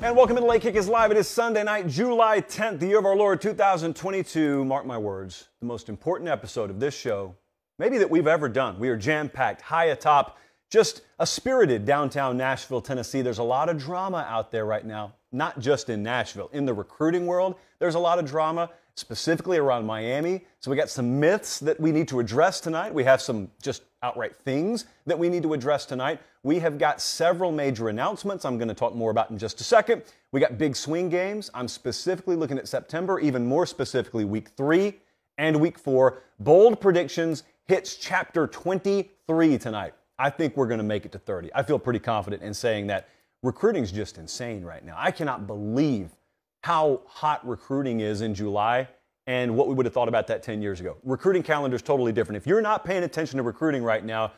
And welcome to Late Kick is Live. It is Sunday night, July 10th, the year of our Lord, 2022. Mark my words, the most important episode of this show, maybe that we've ever done. We are jam-packed, high atop, just a spirited downtown Nashville, Tennessee. There's a lot of drama out there right now, not just in Nashville. In the recruiting world, there's a lot of drama, specifically around Miami. So we got some myths that we need to address tonight. We have some just outright things that we need to address tonight. We have got several major announcements I'm going to talk more about in just a second. We got big swing games. I'm specifically looking at September, even more specifically week 3 and week 4. Bold predictions hits chapter 23 tonight. I think we're going to make it to 30. I feel pretty confident in saying that. Recruiting's just insane right now. I cannot believe how hot recruiting is in July and what we would have thought about that 10 years ago. Recruiting calendar is totally different. If you're not paying attention to recruiting right now,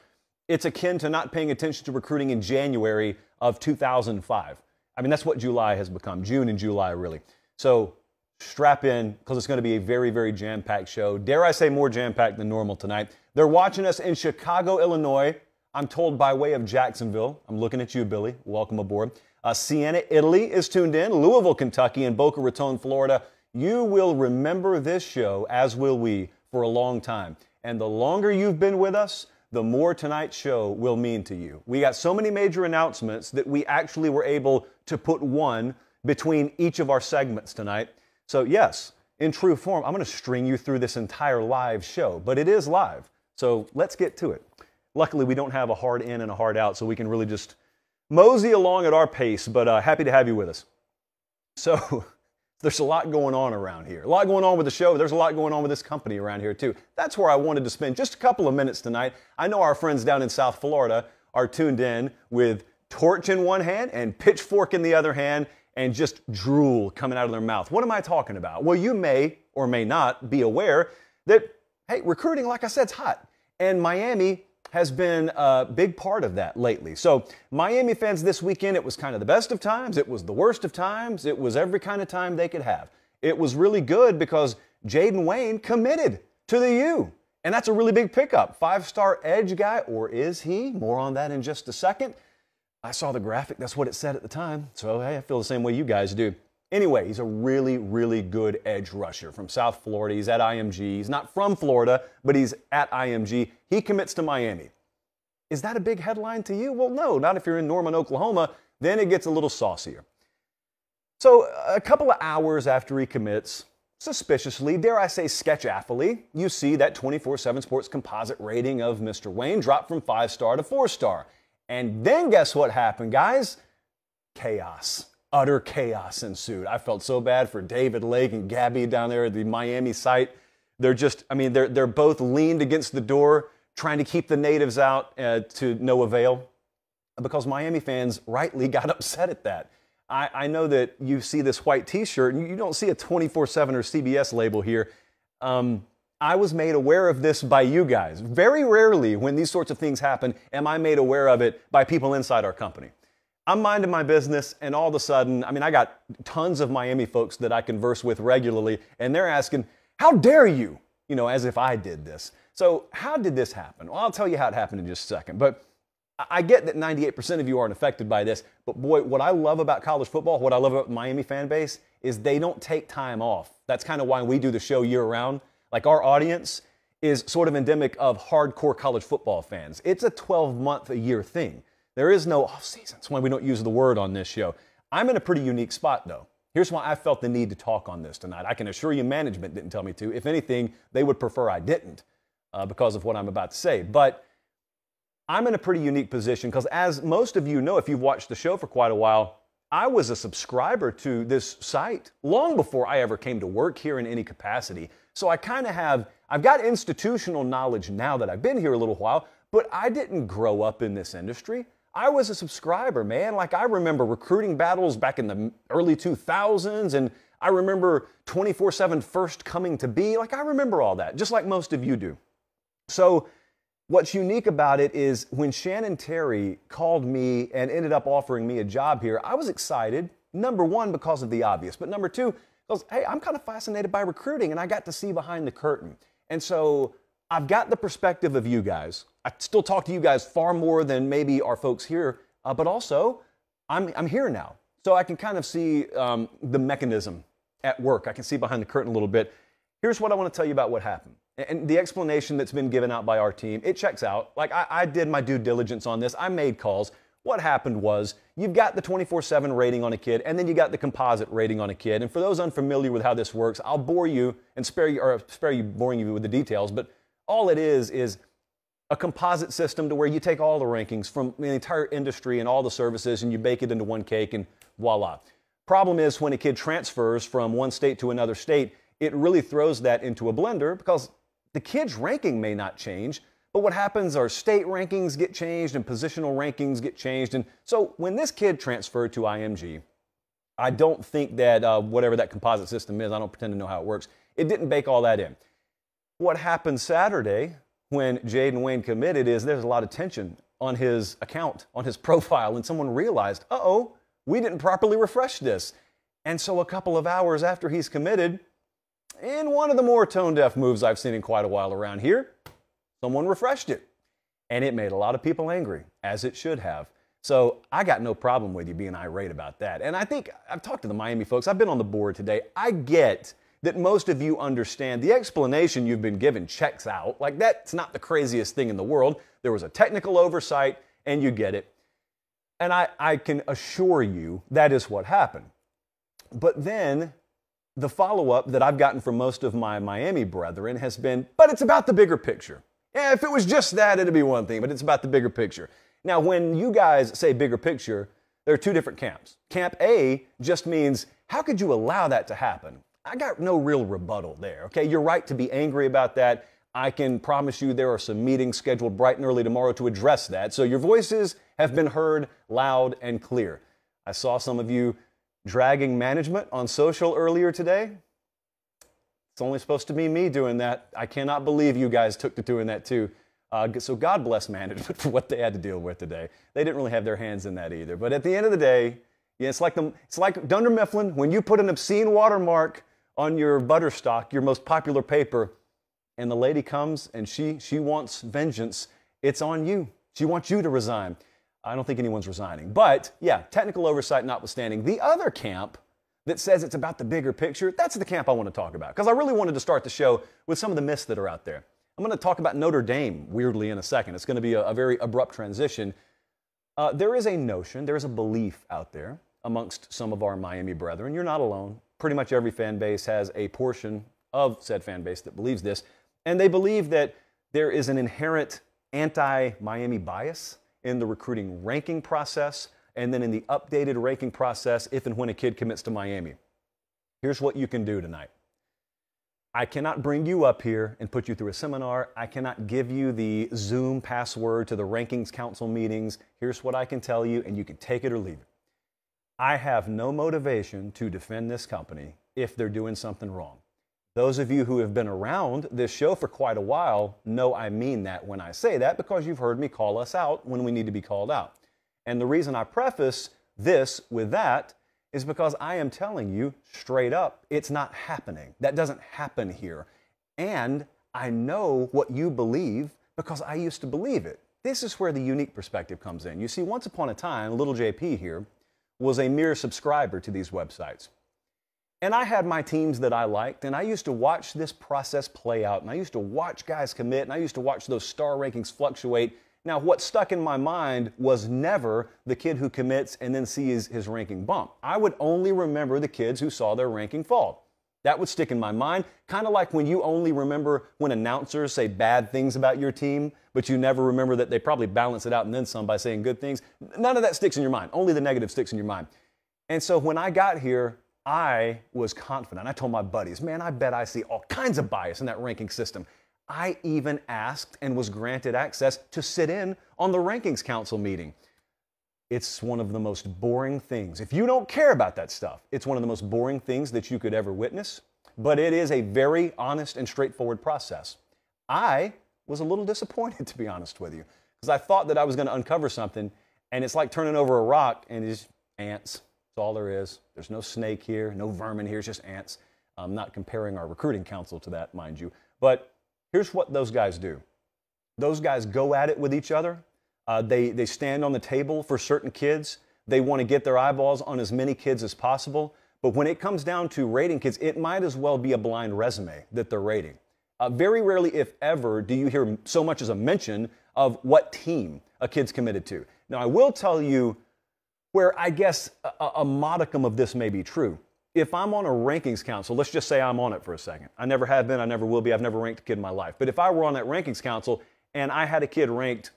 it's akin to not paying attention to recruiting in January of 2005. I mean, that's what July has become, June and July, really. So strap in, because it's going to be a very, very jam-packed show. Dare I say more jam-packed than normal tonight. They're watching us in Chicago, Illinois. I'm told by way of Jacksonville. I'm looking at you, Billy. Welcome aboard. Siena, Italy is tuned in. Louisville, Kentucky, and Boca Raton, Florida. You will remember this show, as will we, for a long time. And the longer you've been with us, the more tonight's show will mean to you. We got so many major announcements that we actually were able to put one between each of our segments tonight. So yes, in true form, I'm going to string you through this entire live show, but it is live. So let's get to it. Luckily, we don't have a hard in and a hard out, so we can really just mosey along at our pace, but happy to have you with us. So there's a lot going on around here. A lot going on with the show. There's a lot going on with this company around here, too. That's where I wanted to spend just a couple of minutes tonight. I know our friends down in South Florida are tuned in with torch in one hand and pitchfork in the other hand and just drool coming out of their mouth. What am I talking about? Well, you may or may not be aware that, hey, recruiting, like I said, is hot. And Miami has been a big part of that lately. So Miami fans this weekend, it was kind of the best of times. It was the worst of times. It was every kind of time they could have. It was really good because Jaden Wayne committed to the U. And that's a really big pickup. 5-star edge guy, or is he? More on that in just a second. I saw the graphic. That's what it said at the time. So hey, I feel the same way you guys do. Anyway, he's a really, really good edge rusher from South Florida. He's at IMG. He's not from Florida, but he's at IMG. He commits to Miami. Is that a big headline to you? Well, no, not if you're in Norman, Oklahoma. Then it gets a little saucier. So a couple of hours after he commits, suspiciously, dare I say sketch-affily, you see that 24-7 Sports composite rating of Mr. Wayne drop from 5-star to 4-star. And then guess what happened, guys? Chaos. Utter chaos ensued. I felt so bad for David Lake and Gabby down there at the Miami site. They're just, I mean, they're both leaned against the door trying to keep the natives out to no avail, because Miami fans rightly got upset at that. I know that you see this white T-shirt and you don't see a 24-7 or CBS label here. I was made aware of this by you guys. Very rarely when these sorts of things happen am I made aware of it by people inside our company. I'm minding my business, and all of a sudden, I mean, I got tons of Miami folks that I converse with regularly, and they're asking, how dare you? You know, as if I did this. So how did this happen? Well, I'll tell you how it happened in just a second. But I get that 98% of you aren't affected by this, but boy, what I love about college football, what I love about the Miami fan base, is they don't take time off. That's kind of why we do the show year-round. Like, our audience is sort of endemic of hardcore college football fans. It's a 12-month-a-year thing. There is no off-season. That's why we don't use the word on this show. I'm in a pretty unique spot, though. Here's why I felt the need to talk on this tonight. I can assure you management didn't tell me to. If anything, they would prefer I didn't because of what I'm about to say. But I'm in a pretty unique position because, as most of you know, if you've watched the show for quite a while, I was a subscriber to this site long before I ever came to work here in any capacity. So I kind of have, I've got institutional knowledge now that I've been here a little while, but I didn't grow up in this industry. I was a subscriber, man. Like, I remember recruiting battles back in the early 2000s, and I remember 24-7 first coming to be. Like, I remember all that, just like most of you do. So what's unique about it is when Shannon Terry called me and ended up offering me a job here, I was excited, number one, because of the obvious, but number two, because, hey, I'm kind of fascinated by recruiting, and I got to see behind the curtain. And so I've got the perspective of you guys. I still talk to you guys far more than maybe our folks here, but also I'm here now. So I can kind of see the mechanism at work. I can see behind the curtain a little bit. Here's what I want to tell you about what happened. And the explanation that's been given out by our team, it checks out. Like, I did my due diligence on this. I made calls. What happened was you've got the 24/7 rating on a kid, and then you got the composite rating on a kid. And for those unfamiliar with how this works, I'll bore you and spare you with the details. But all it is a composite system to where you take all the rankings from the entire industry and all the services, and you bake it into one cake, and voila. Problem is when a kid transfers from one state to another state, it really throws that into a blender because the kid's ranking may not change, but what happens are state rankings get changed and positional rankings get changed. And so when this kid transferred to IMG, I don't think that whatever that composite system is, I don't pretend to know how it works, it didn't bake all that in. What happened Saturday when Jaden Wayne committed is there's a lot of tension on his account, on his profile, and someone realized, uh-oh, we didn't properly refresh this. And so a couple of hours after he's committed, in one of the more tone-deaf moves I've seen in quite a while around here, someone refreshed it, and it made a lot of people angry, as it should have. So I got no problem with you being irate about that. And I think I've talked to the Miami folks. I've been on the board today. I get that most of you understand the explanation you've been given checks out. Like, that's not the craziest thing in the world. There was a technical oversight, and you get it. And I can assure you that is what happened. But then the follow-up that I've gotten from most of my Miami brethren has been, but it's about the bigger picture. Yeah, if it was just that, it'd be one thing, but it's about the bigger picture. Now, when you guys say bigger picture, there are two different camps. Camp A just means, how could you allow that to happen? I got no real rebuttal there, okay? You're right to be angry about that. I can promise you there are some meetings scheduled bright and early tomorrow to address that, so your voices have been heard loud and clear. I saw some of you dragging management on social earlier today. It's only supposed to be me doing that. I cannot believe you guys took to doing that too. So God bless management for what they had to deal with today. They didn't really have their hands in that either. But at the end of the day, yeah, it's like Dunder Mifflin, when you put an obscene watermark on your butterstock, your most popular paper, and the lady comes and she wants vengeance, it's on you. She wants you to resign. I don't think anyone's resigning. But, yeah, technical oversight notwithstanding, the other camp that says it's about the bigger picture, that's the camp I want to talk about, because I really wanted to start the show with some of the myths that are out there. I'm going to talk about Notre Dame, weirdly, in a second. It's going to be a very abrupt transition. There is a notion, there is a belief out there amongst some of our Miami brethren. You're not alone. Pretty much every fan base has a portion of said fan base that believes this, and they believe that there is an inherent anti-Miami bias in the recruiting ranking process, and then in the updated ranking process if and when a kid commits to Miami. Here's what you can do tonight. I cannot bring you up here and put you through a seminar. I cannot give you the Zoom password to the rankings council meetings. Here's what I can tell you, and you can take it or leave it. I have no motivation to defend this company if they're doing something wrong. Those of you who have been around this show for quite a while know I mean that when I say that, because you've heard me call us out when we need to be called out. And the reason I preface this with that is because I am telling you straight up, it's not happening. That doesn't happen here. And I know what you believe because I used to believe it. This is where the unique perspective comes in. You see, once upon a time, little JP here was a mere subscriber to these websites. And I had my teams that I liked, and I used to watch this process play out, and I used to watch guys commit, and I used to watch those star rankings fluctuate. Now, what stuck in my mind was never the kid who commits and then sees his ranking bump. I would only remember the kids who saw their ranking fall. That would stick in my mind, kind of like when you only remember when announcers say bad things about your team, but you never remember that they probably balance it out and then some by saying good things. None of that sticks in your mind. Only the negative sticks in your mind. And so when I got here, I was confident. I told my buddies, man, I bet I see all kinds of bias in that ranking system. I even asked and was granted access to sit in on the rankings council meeting. It's one of the most boring things. If you don't care about that stuff, it's one of the most boring things that you could ever witness, but it is a very honest and straightforward process. I was a little disappointed, to be honest with you, because I thought that I was going to uncover something, and it's like turning over a rock and it's ants. That's all there is. There's no snake here, no vermin here, it's just ants. I'm not comparing our recruiting council to that, mind you. But here's what those guys do. Those guys go at it with each other. They stand on the table for certain kids. They want to get their eyeballs on as many kids as possible. But when it comes down to rating kids, it might as well be a blind resume that they're rating. Very rarely, if ever, do you hear so much as a mention of what team a kid's committed to. Now, I will tell you where I guess a modicum of this may be true. If I'm on a rankings council, let's just say I'm on it for a second. I never have been, I never will be, I've never ranked a kid in my life. But if I were on that rankings council and I had a kid ranked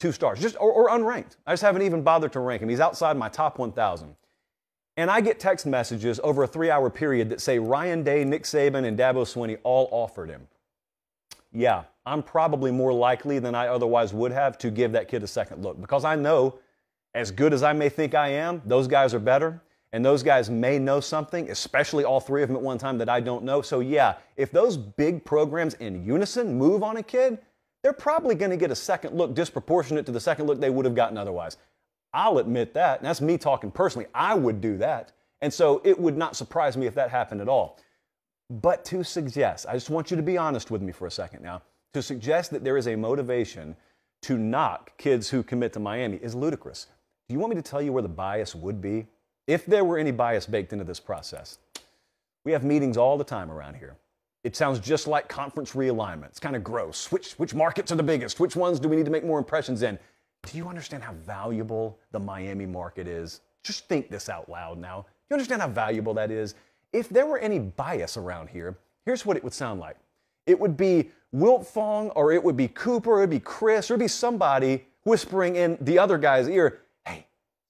2 stars, just or unranked, I just haven't even bothered to rank him, he's outside my top 1,000. And I get text messages over a 3-hour period that say Ryan Day, Nick Saban, and Dabo Swinney all offered him. Yeah, I'm probably more likely than I otherwise would have to give that kid a second look, because I know, as good as I may think I am, those guys are better. And those guys may know something, especially all 3 of them at one time, that I don't know. So yeah, if those big programs in unison move on a kid, they're probably going to get a second look disproportionate to the second look they would have gotten otherwise. I'll admit that, and that's me talking personally. I would do that, and so it would not surprise me if that happened at all. But to suggest, I just want you to be honest with me for a second now, to suggest that there is a motivation to knock kids who commit to Miami is ludicrous. Do you want me to tell you where the bias would be? If there were any bias baked into this process, we have meetings all the time around here. It sounds just like conference realignment. It's kind of gross. Which markets are the biggest? Which ones do we need to make more impressions in? Do you understand how valuable the Miami market is? Just think this out loud now. Do you understand how valuable that is? If there were any bias around here, here's what it would sound like. It would be Wilt Fong, or it would be Cooper, or it would be Chris, or it would be somebody whispering in the other guy's ear,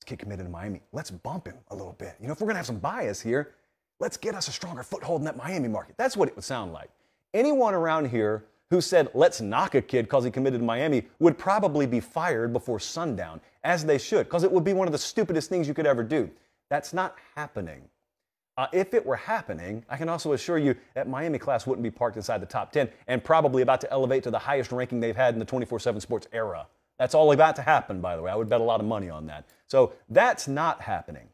kid committed to Miami, let's bump him a little bit. You know, if we're going to have some bias here, let's get us a stronger foothold in that Miami market. That's what it would sound like. Anyone around here who said, let's knock a kid because he committed to Miami would probably be fired before sundown, as they should, because it would be one of the stupidest things you could ever do. That's not happening. If it were happening, I can also assure you that Miami class wouldn't be parked inside the top 10 and probably about to elevate to the highest ranking they've had in the 24/7 sports era. That's all about to happen, by the way. I would bet a lot of money on that. So that's not happening.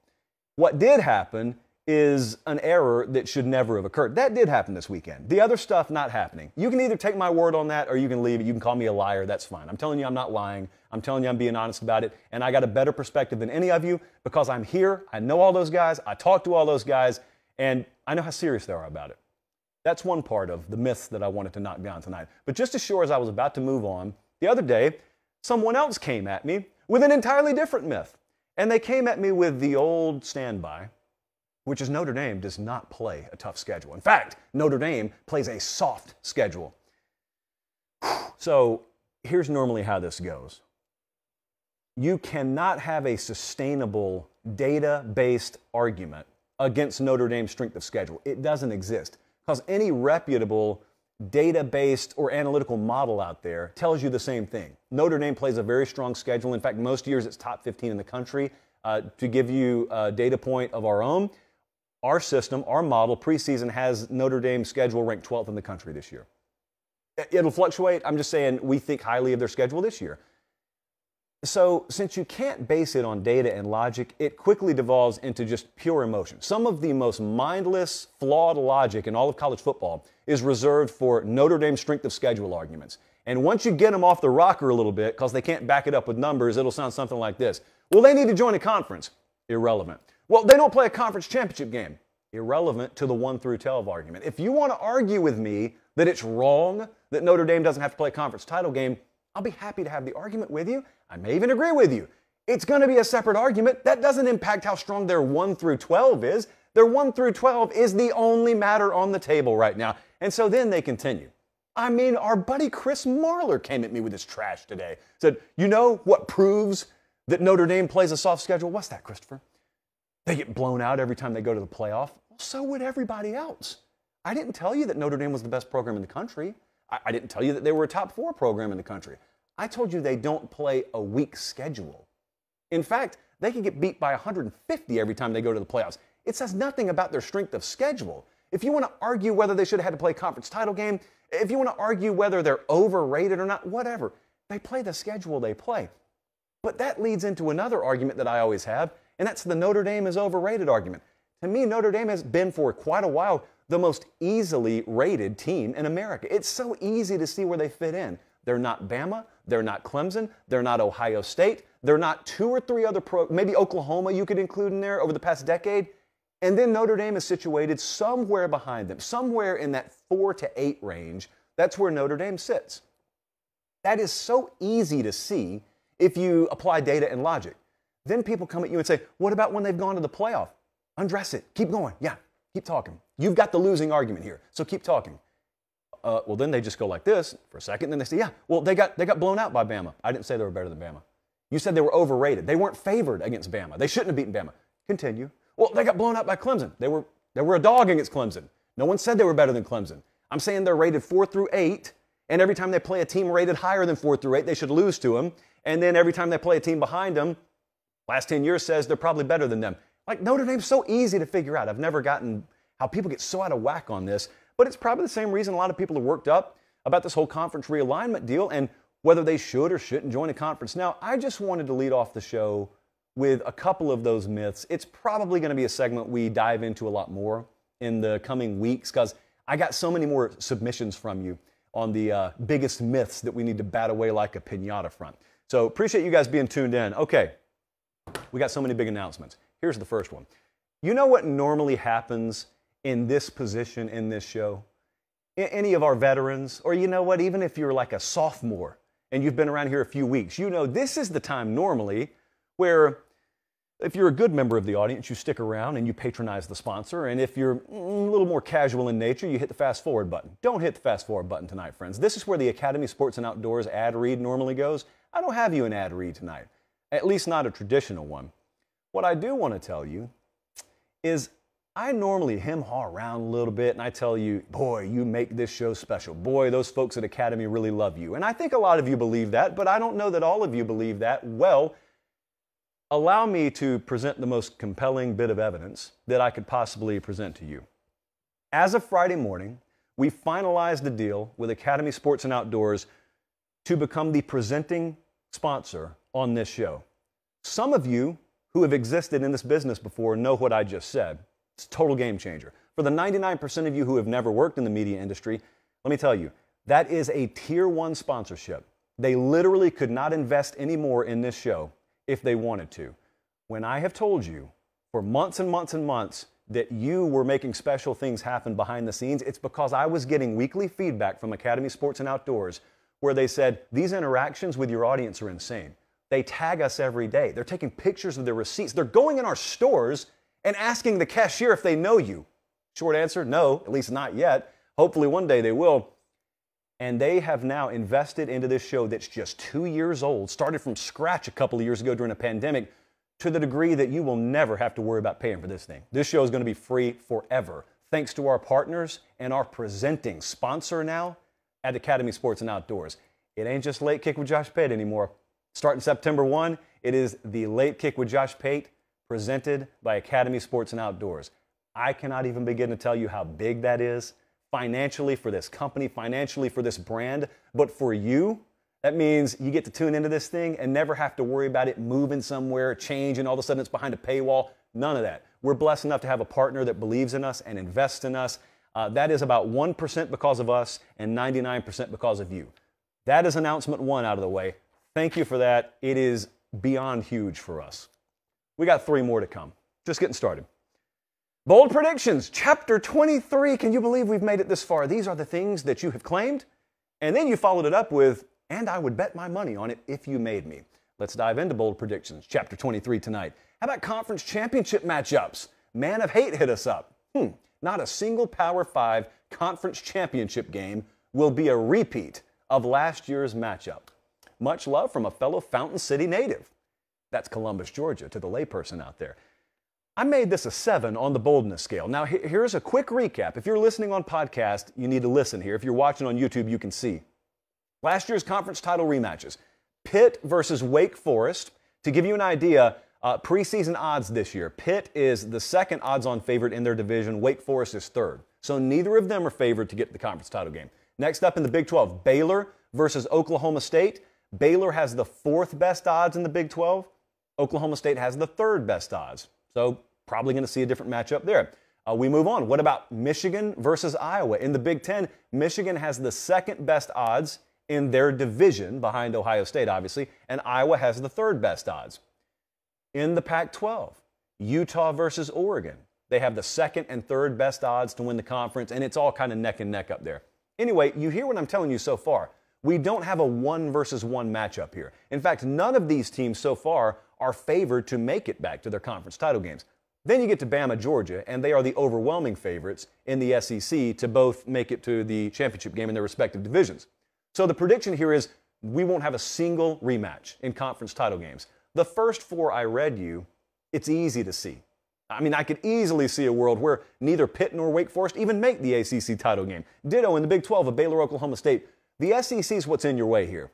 What did happen is an error that should never have occurred. That did happen this weekend. The other stuff not happening. You can either take my word on that or you can leave it. You can call me a liar. That's fine. I'm telling you I'm not lying. I'm telling you I'm being honest about it. And I got a better perspective than any of you because I'm here. I know all those guys. I talk to all those guys. And I know how serious they are about it. That's one part of the myths that I wanted to knock down tonight. But just as sure as I was about to move on, the other day, someone else came at me with an entirely different myth. And they came at me with the old standby, which is Notre Dame does not play a tough schedule. In fact, Notre Dame plays a soft schedule. So here's normally how this goes. You cannot have a sustainable data-based argument against Notre Dame's strength of schedule. It doesn't exist, because any reputable data-based or analytical model out there tells you the same thing. Notre Dame plays a very strong schedule. In fact, most years it's top 15 in the country. To give you a data point of our own, our system, our model, preseason has Notre Dame's schedule ranked 12th in the country this year. It'll fluctuate. I'm just saying we think highly of their schedule this year. So since you can't base it on data and logic, it quickly devolves into just pure emotion. Some of the most mindless, flawed logic in all of college football is reserved for Notre Dame's strength of schedule arguments. And once you get them off the rocker a little bit, because they can't back it up with numbers, it'll sound something like this. Well, they need to join a conference. Irrelevant. Well, they don't play a conference championship game. Irrelevant to the 1 through 12 argument. If you want to argue with me that it's wrong that Notre Dame doesn't have to play a conference title game, I'll be happy to have the argument with you. I may even agree with you. It's going to be a separate argument. That doesn't impact how strong their 1 through 12 is. Their 1 through 12 is the only matter on the table right now. And so then they continue. I mean, our buddy Chris Marler came at me with his trash today. Said, you know what proves that Notre Dame plays a soft schedule? What's that, Christopher? They get blown out every time they go to the playoff. Well, so would everybody else. I didn't tell you that Notre Dame was the best program in the country. I didn't tell you that they were a top 4 program in the country. I told you they don't play a weak schedule. In fact, they can get beat by 150 every time they go to the playoffs. It says nothing about their strength of schedule. If you want to argue whether they should have had to play a conference title game, if you want to argue whether they're overrated or not, whatever, they play the schedule they play. But that leads into another argument that I always have, and that's the Notre Dame is overrated argument. To me, Notre Dame has been for quite a while the most easily rated team in America. It's so easy to see where they fit in. They're not Bama. They're not Clemson. They're not Ohio State. They're not two or three other programs. Maybe Oklahoma you could include in there over the past decade. And then Notre Dame is situated somewhere behind them, somewhere in that 4 to 8 range. That's where Notre Dame sits. That is so easy to see if you apply data and logic. Then people come at you and say, what about when they've gone to the playoff? Undress it. Keep going. Yeah, keep talking. You've got the losing argument here, so keep talking. Well, then they just go like this for a second, and then they say, yeah, well, they got blown out by Bama. I didn't say they were better than Bama. You said they were overrated. They weren't favored against Bama. They shouldn't have beaten Bama. Continue. Well, they got blown out by Clemson. They were a dog against Clemson. No one said they were better than Clemson. I'm saying they're rated 4 through 8, and every time they play a team rated higher than 4 through 8, they should lose to them. And then every time they play a team behind them, last 10 years says they're probably better than them. Like, Notre Dame's so easy to figure out. I've never gotten how people get so out of whack on this, but it's probably the same reason a lot of people are worked up about this whole conference realignment deal and whether they should or shouldn't join a conference. Now, I just wanted to lead off the show with a couple of those myths. It's probably going to be a segment we dive into a lot more in the coming weeks because I got so many more submissions from you on the biggest myths that we need to bat away like a piñata front. So appreciate you guys being tuned in. Okay, we got so many big announcements. Here's the first one. You know what normally happens in this position in this show? Any of our veterans, or you know what, even if you're like a sophomore and you've been around here a few weeks, you know this is the time normally where if you're a good member of the audience, you stick around and you patronize the sponsor. And if you're a little more casual in nature, you hit the fast forward button. Don't hit the fast forward button tonight, friends. This is where the Academy Sports and Outdoors ad read normally goes. I don't have you an ad read tonight, at least not a traditional one. What I do want to tell you is I normally hem-haw around a little bit and I tell you, boy, you make this show special. Boy, those folks at Academy really love you. And I think a lot of you believe that, but I don't know that all of you believe that well. Allow me to present the most compelling bit of evidence that I could possibly present to you. As of Friday morning, we finalized a deal with Academy Sports and Outdoors to become the presenting sponsor on this show. Some of you who have existed in this business before know what I just said. It's a total game changer. For the 99% of you who have never worked in the media industry, let me tell you, that is a tier 1 sponsorship. They literally could not invest any more in this show if they wanted to. When I have told you for months and months and months that you were making special things happen behind the scenes, it's because I was getting weekly feedback from Academy Sports and Outdoors where they said, these interactions with your audience are insane. They tag us every day. They're taking pictures of their receipts. They're going in our stores and asking the cashier if they know you. Short answer, no, at least not yet. Hopefully one day they will. And they have now invested into this show that's just 2 years old, started from scratch a couple of years ago during a pandemic, to the degree that you will never have to worry about paying for this thing. This show is going to be free forever, thanks to our partners and our presenting sponsor now at Academy Sports and Outdoors. It ain't just Late Kick with Josh Pate anymore. Starting September 1, it is the Late Kick with Josh Pate, presented by Academy Sports and Outdoors. I cannot even begin to tell you how big that is financially for this company, financially for this brand, but for you, that means you get to tune into this thing and never have to worry about it moving somewhere, changing, all of a sudden it's behind a paywall. None of that. We're blessed enough to have a partner that believes in us and invests in us. That is about 1% because of us and 99% because of you. That is announcement 1 out of the way. Thank you for that. It is beyond huge for us. We got 3 more to come. Just getting started. Bold predictions, chapter 23. Can you believe we've made it this far? These are the things that you have claimed, and then you followed it up with, and I would bet my money on it if you made me. Let's dive into bold predictions, chapter 23 tonight. How about conference championship matchups? Man of Hate hit us up. Not a single Power 5 conference championship game will be a repeat of last year's matchup. Much love from a fellow Fountain City native. That's Columbus, Georgia, to the layperson out there. I made this a 7 on the boldness scale. Now, here's a quick recap. If you're listening on podcast, you need to listen here. If you're watching on YouTube, you can see. Last year's conference title rematches. Pitt versus Wake Forest. To give you an idea, preseason odds this year. Pitt is the second odds-on favorite in their division. Wake Forest is 3rd. So neither of them are favored to get the conference title game. Next up in the Big 12, Baylor versus Oklahoma State. Baylor has the 4th best odds in the Big 12. Oklahoma State has the 3rd best odds. So probably going to see a different matchup there. We move on. What about Michigan versus Iowa? In the Big Ten, Michigan has the 2nd best odds in their division behind Ohio State, obviously, and Iowa has the third best odds. In the Pac-12, Utah versus Oregon, they have the second and third best odds to win the conference, and it's all kind of neck and neck up there. Anyway, you hear what I'm telling you so far. We don't have a 1-versus-1 matchup here. In fact, none of these teams so far are favored to make it back to their conference title games. Then you get to Bama, Georgia, and they are the overwhelming favorites in the SEC to both make it to the championship game in their respective divisions. So the prediction here is we won't have a single rematch in conference title games. The first four I read you, it's easy to see. I mean, I could easily see a world where neither Pitt nor Wake Forest even make the ACC title game. Ditto in the Big 12 of Baylor, Oklahoma State. The SEC is what's in your way here.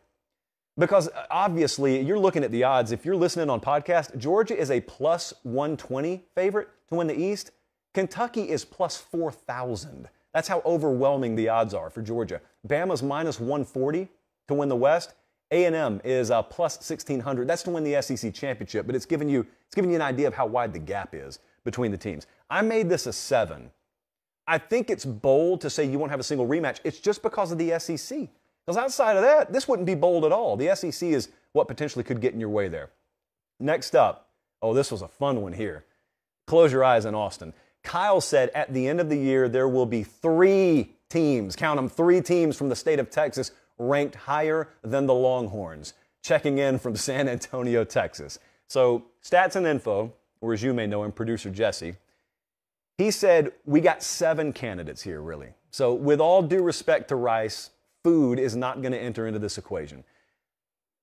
Because obviously, you're looking at the odds. If you're listening on podcast, Georgia is a plus 120 favorite to win the East. Kentucky is plus 4,000. That's how overwhelming the odds are for Georgia. Bama's minus 140 to win the West. A&M is plus 1,600. That's to win the SEC championship, but it's giving you an idea of how wide the gap is between the teams. I made this a 7. I think it's bold to say you won't have a single rematch. It's just because of the SEC. Because outside of that, this wouldn't be bold at all. The SEC is what potentially could get in your way there. Next up, oh, this was a fun one here. Close your eyes in Austin. Kyle said at the end of the year, there will be 3 teams, count them, 3 teams from the state of Texas ranked higher than the Longhorns, checking in from San Antonio, Texas. So stats and info, or as you may know him, Producer Jesse, he said, we got 7 candidates here, really. So with all due respect to Rice, food is not going to enter into this equation.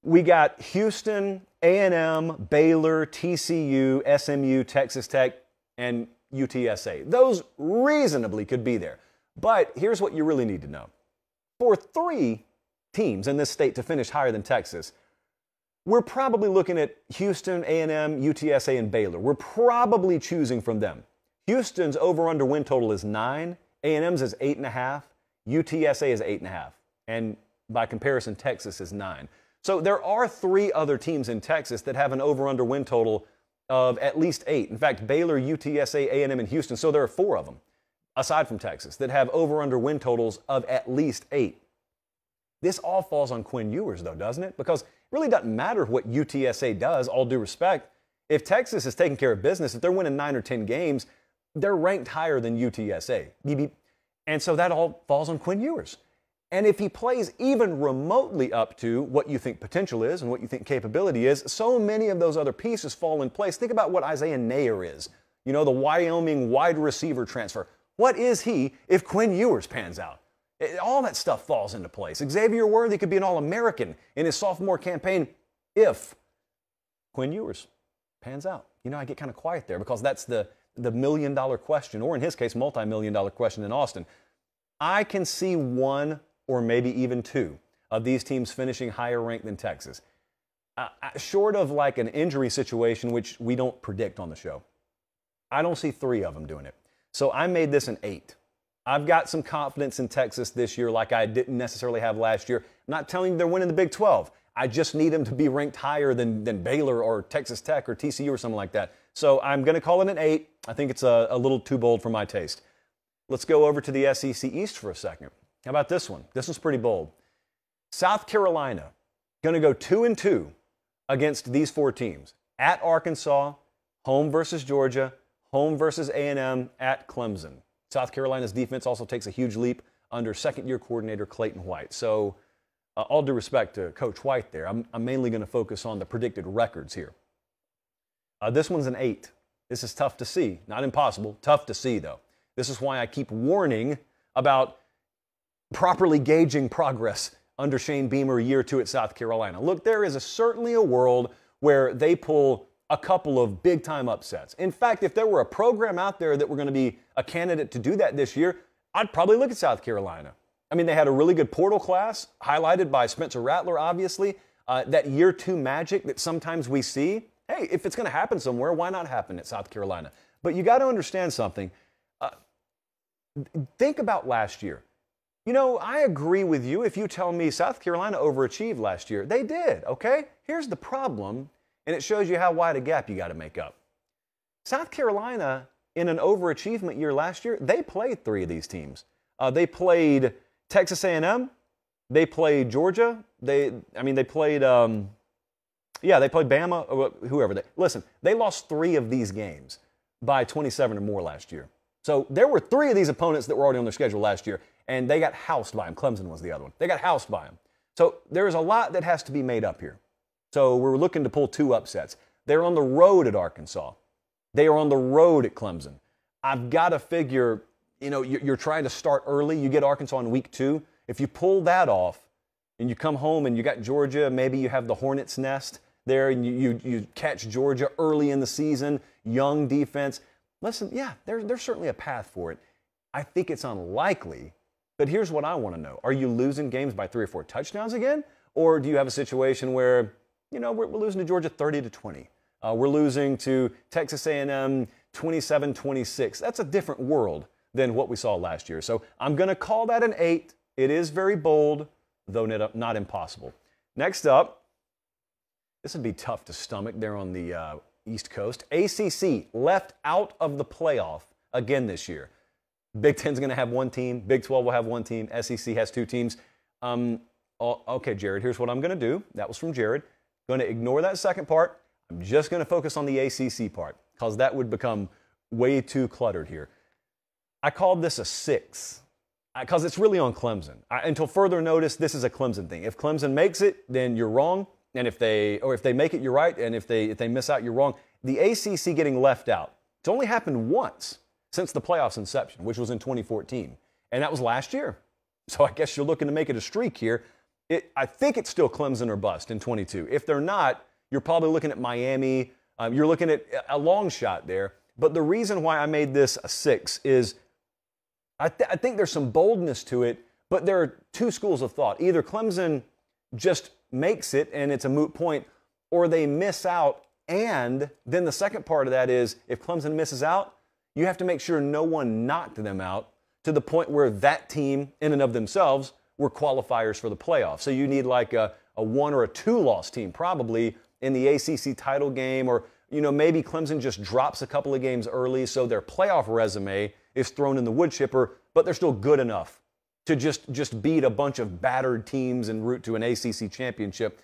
We got Houston, A&M, Baylor, TCU, SMU, Texas Tech, and UTSA. Those reasonably could be there. But here's what you really need to know. For 3 teams in this state to finish higher than Texas, we're probably looking at Houston, A&M, UTSA, and Baylor. We're probably choosing from them. Houston's over-under win total is 9. A&M's is 8.5. UTSA is 8.5. And by comparison, Texas is 9. So there are 3 other teams in Texas that have an over-under win total of at least 8. In fact, Baylor, UTSA, A&M, and Houston, so there are 4 of them, aside from Texas, that have over-under win totals of at least 8. This all falls on Quinn Ewers, though, doesn't it? Because it really doesn't matter what UTSA does, all due respect. If Texas is taking care of business, if they're winning 9 or 10 games, they're ranked higher than UTSA. And so that all falls on Quinn Ewers. And if he plays even remotely up to what you think potential is and what you think capability is, so many of those other pieces fall in place. Think about what Isaiah Nayer is. You know, the Wyoming wide receiver transfer. What is he if Quinn Ewers pans out? All that stuff falls into place. Xavier Worthy could be an All-American in his sophomore campaign if Quinn Ewers pans out. You know, I get kind of quiet there because that's the million-dollar question, or in his case, multi-million-dollar question in Austin. I can see 1 or maybe even 2 of these teams finishing higher ranked than Texas. Short of like an injury situation, which we don't predict on the show, I don't see 3 of them doing it. So I made this an 8. I've got some confidence in Texas this year like I didn't necessarily have last year. I'm not telling you they're winning the Big 12. I just need them to be ranked higher than Baylor or Texas Tech or TCU or something like that. So I'm going to call it an 8. I think it's a little too bold for my taste. Let's go over to the SEC East for a second. How about this one? This one's pretty bold. South Carolina going to go 2-2 against these 4 teams. At Arkansas, home versus Georgia, home versus A&M, at Clemson. South Carolina's defense also takes a huge leap under second-year coordinator Clayton White. So all due respect to Coach White there, I'm mainly going to focus on the predicted records here. This one's an 8. This is tough to see. Not impossible. Tough to see, though. This is why I keep warning about properly gauging progress under Shane Beamer a year or 2 at South Carolina. Look, there is certainly a world where they pull a couple of big-time upsets. In fact, if there were a program out there that were going to be a candidate to do that this year, I'd probably look at South Carolina. I mean, they had a really good portal class, highlighted by Spencer Rattler, obviously. That year 2 magic that sometimes we see. Hey, if it's going to happen somewhere, why not happen at South Carolina? But you got to understand something. Think about last year. You know, I agree with you if you tell me South Carolina overachieved last year. They did, okay? Here's the problem. And it shows you how wide a gap you got to make up. South Carolina, in an overachievement year last year, they played 3 of these teams. They played Texas A&M, They played Georgia. They played Bama, whoever they. Listen, they lost three of these games by 27 or more last year. So there were three of these opponents that were already on their schedule last year, and they got housed by them. Clemson was the other one. They got housed by them. So there is a lot that has to be made up here. So we're looking to pull two upsets. They're on the road at Arkansas. They are on the road at Clemson. I've got to figure, you know, you're trying to start early. You get Arkansas in week 2. If you pull that off and you come home and you got Georgia, maybe you have the Hornets' nest there and you catch Georgia early in the season, young defense. Listen, yeah, there's certainly a path for it. I think it's unlikely, but here's what I want to know. Are you losing games by 3 or 4 touchdowns again? Or do you have a situation where, you know, we're losing to Georgia 30-20? We're losing to Texas A&M 27-26. That's a different world than what we saw last year. So I'm going to call that an 8. It is very bold, though not impossible. Next up, this would be tough to stomach. They're on the East Coast. ACC left out of the playoff again this year. Big Ten's going to have one team. Big 12 will have one team. SEC has 2 teams. Okay, Jared, here's what I'm going to do. That was from Jared. Going to ignore that second part. I'm just going to focus on the ACC part because that would become way too cluttered here. I called this a 6. Because it's really on Clemson. Until further notice, this is a Clemson thing. If Clemson makes it, then you're wrong. And if they make it, you're right. And if they miss out, you're wrong. The ACC getting left out. It's only happened once since the playoffs inception, which was in 2014. And that was last year. So I guess you're looking to make it a streak here. I think it's still Clemson or bust in 22. If they're not, you're probably looking at Miami. You're looking at a long shot there. But the reason why I made this a 6 is I think there's some boldness to it, but there are two schools of thought. Either Clemson just makes it and it's a moot point, or they miss out, and then the second part of that is if Clemson misses out, you have to make sure no one knocked them out to the point where that team, in and of themselves, were qualifiers for the playoffs. So you need like a 1 or a 2 loss team probably in the ACC title game, or you know maybe Clemson just drops a couple of games early, so their playoff resume is thrown in the wood chipper, but they're still good enough to just beat a bunch of battered teams en route to an ACC championship.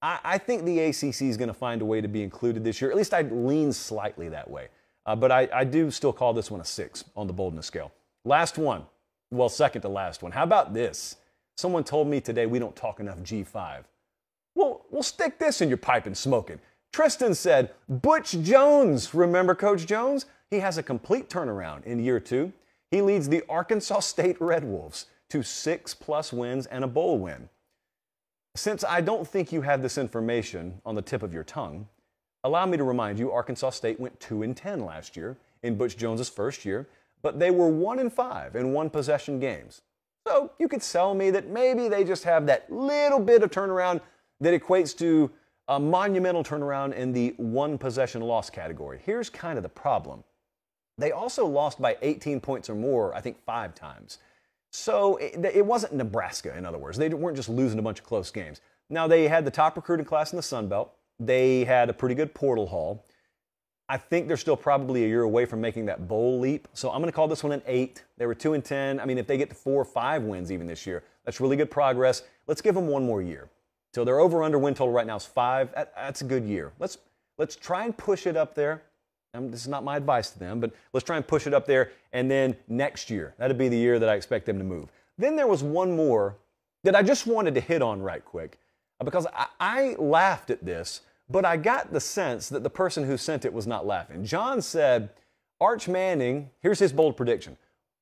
I think the ACC is going to find a way to be included this year. At least I lean slightly that way. But I do still call this one a 6 on the boldness scale. Last one. Well, second to last one. How about this? Someone told me today we don't talk enough G5. Well, we'll stick this in your pipe and smoke it. Tristan said, Butch Jones. Remember Coach Jones? He has a complete turnaround in year 2. He leads the Arkansas State Red Wolves to 6+ wins and a bowl win. Since I don't think you have this information on the tip of your tongue, allow me to remind you Arkansas State went 2-10 last year in Butch Jones' first year, but they were 1-5 in one-possession games. So you could sell me that maybe they just have that little bit of turnaround that equates to a monumental turnaround in the one-possession loss category. Here's kind of the problem. They also lost by 18 points or more, I think 5 times. So it wasn't Nebraska, in other words. They weren't just losing a bunch of close games. Now, they had the top recruiting class in the Sun Belt. They had a pretty good portal haul. I think they're still probably a year away from making that bowl leap. So I'm going to call this one an 8. They were 2-10. I mean, if they get to 4 or 5 wins even this year, that's really good progress. Let's give them one more year. So their over-under win total right now is 5. That's a good year. Let's try and push it up there. This is not my advice to them, but let's try and push it up there. And then next year, that'll be the year that I expect them to move. Then there was one more that I just wanted to hit on right quick because I laughed at this, but I got the sense that the person who sent it was not laughing. John said, Arch Manning, here's his bold prediction.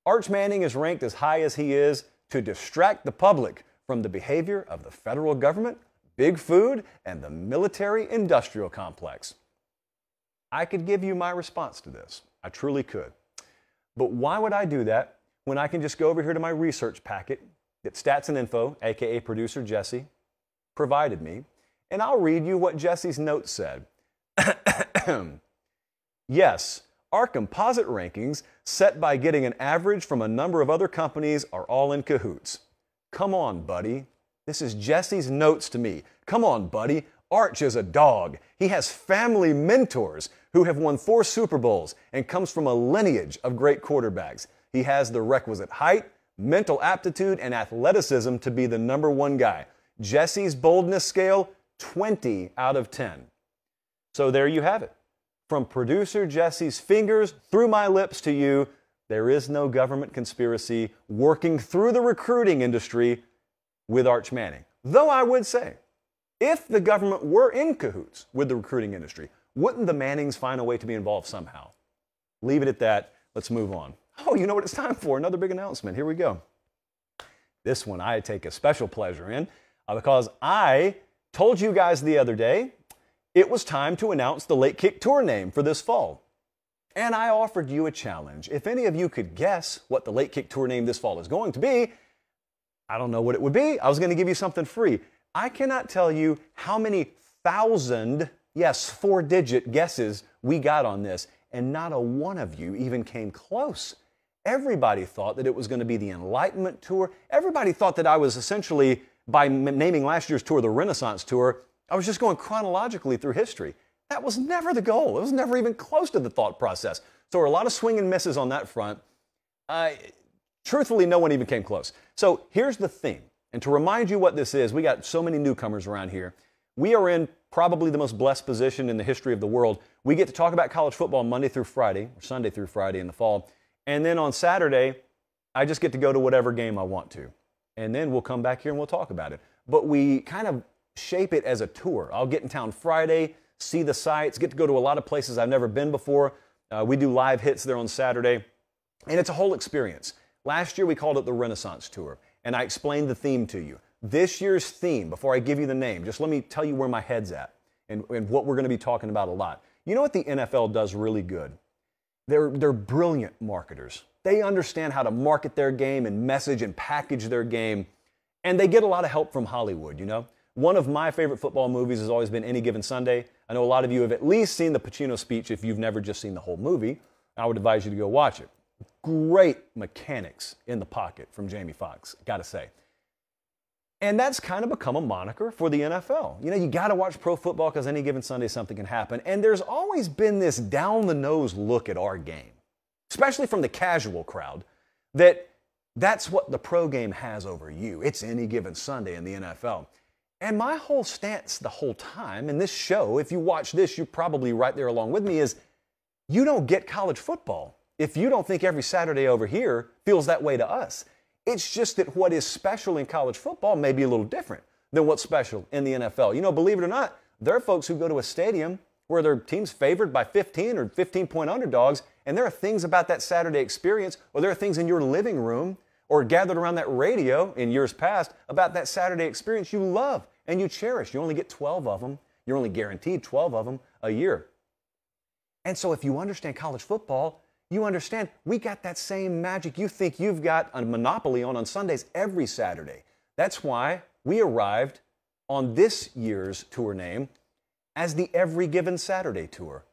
Arch Manning is ranked as high as he is to distract the public from the behavior of the federal government, big food, and the military-industrial complex. I could give you my response to this. I truly could. But why would I do that when I can just go over here to my research packet that Stats and Info, a.k.a. Producer Jesse, provided me, and I'll read you what Jesse's note said. Yes, our composite rankings, set by getting an average from a number of other companies, are all in cahoots. Come on, buddy. This is Jesse's notes to me. Come on, buddy. Arch is a dog. He has family mentors who have won 4 Super Bowls and comes from a lineage of great quarterbacks. He has the requisite height, mental aptitude, and athleticism to be the number one guy. Jesse's boldness scale, 20 out of 10. So there you have it. From producer Jesse's fingers through my lips to you, there is no government conspiracy working through the recruiting industry with Arch Manning. Though I would say, if the government were in cahoots with the recruiting industry, wouldn't the Mannings find a way to be involved somehow? Leave it at that. Let's move on. Oh, you know what it's time for? Another big announcement. Here we go. This one I take a special pleasure in because I told you guys the other day it was time to announce the Late Kick Tour name for this fall. And I offered you a challenge. If any of you could guess what the Late Kick Tour name this fall is going to be, I don't know what it would be. I was going to give you something free. I cannot tell you how many thousand, yes, four-digit guesses we got on this, and not a one of you even came close. Everybody thought that it was going to be the Enlightenment Tour. Everybody thought that I was essentially, by naming last year's tour the Renaissance Tour, I was just going chronologically through history. That was never the goal. It was never even close to the thought process. So there were a lot of swing and misses on that front. Truthfully, no one even came close. So here's the theme. And to remind you what this is, we got so many newcomers around here. We are in probably the most blessed position in the history of the world. We get to talk about college football Monday through Friday, or Sunday through Friday in the fall. And then on Saturday, I just get to go to whatever game I want to. And then we'll come back here and we'll talk about it. But we kind of shape it as a tour. I'll get in town Friday, see the sights, get to go to a lot of places I've never been before. We do live hits there on Saturday. And it's a whole experience. Last year, we called it the Renaissance Tour. And I explained the theme to you. This year's theme, before I give you the name, just let me tell you where my head's at and what we're going to be talking about a lot. You know what the NFL does really good? They're brilliant marketers. They understand how to market their game and message and package their game. And they get a lot of help from Hollywood, you know? One of my favorite football movies has always been Any Given Sunday. I know a lot of you have at least seen the Pacino speech if you've never just seen the whole movie. I would advise you to go watch it. Great mechanics in the pocket from Jamie Foxx, gotta say. And that's kind of become a moniker for the NFL. You know, you gotta watch pro football because any given Sunday something can happen. And there's always been this down-the-nose look at our game, especially from the casual crowd, that's what the pro game has over you. It's any given Sunday in the NFL. And my whole stance the whole time in this show, if you watch this, you're probably right there along with me, is you don't get college football if you don't think every Saturday over here feels that way to us. It's just that what is special in college football may be a little different than what's special in the NFL. You know, believe it or not, there are folks who go to a stadium where their team's favored by 15 or 15-point underdogs, and there are things about that Saturday experience, or there are things in your living room or gathered around that radio in years past about that Saturday experience you love and you cherish. You only get 12 of them. You're only guaranteed 12 of them a year. And so if you understand college football, you understand we got that same magic you think you've got a monopoly on Sundays every Saturday. That's why we arrived on this year's tour name as the Every Given Saturday Tour.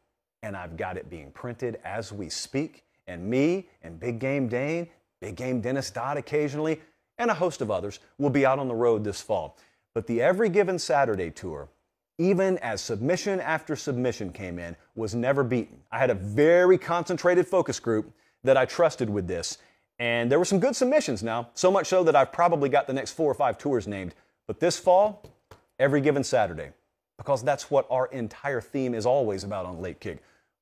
And I've got it being printed as we speak. And me and Big Game Dane, Big Game Dennis Dodd occasionally, and a host of others will be out on the road this fall. But the Every Given Saturday Tour, even as submission after submission came in, was never beaten. I had a very concentrated focus group that I trusted with this, and there were some good submissions now, so much so that I've probably got the next 4 or 5 tours named. But this fall, Every Given Saturday, because that's what our entire theme is always about on Late Kick.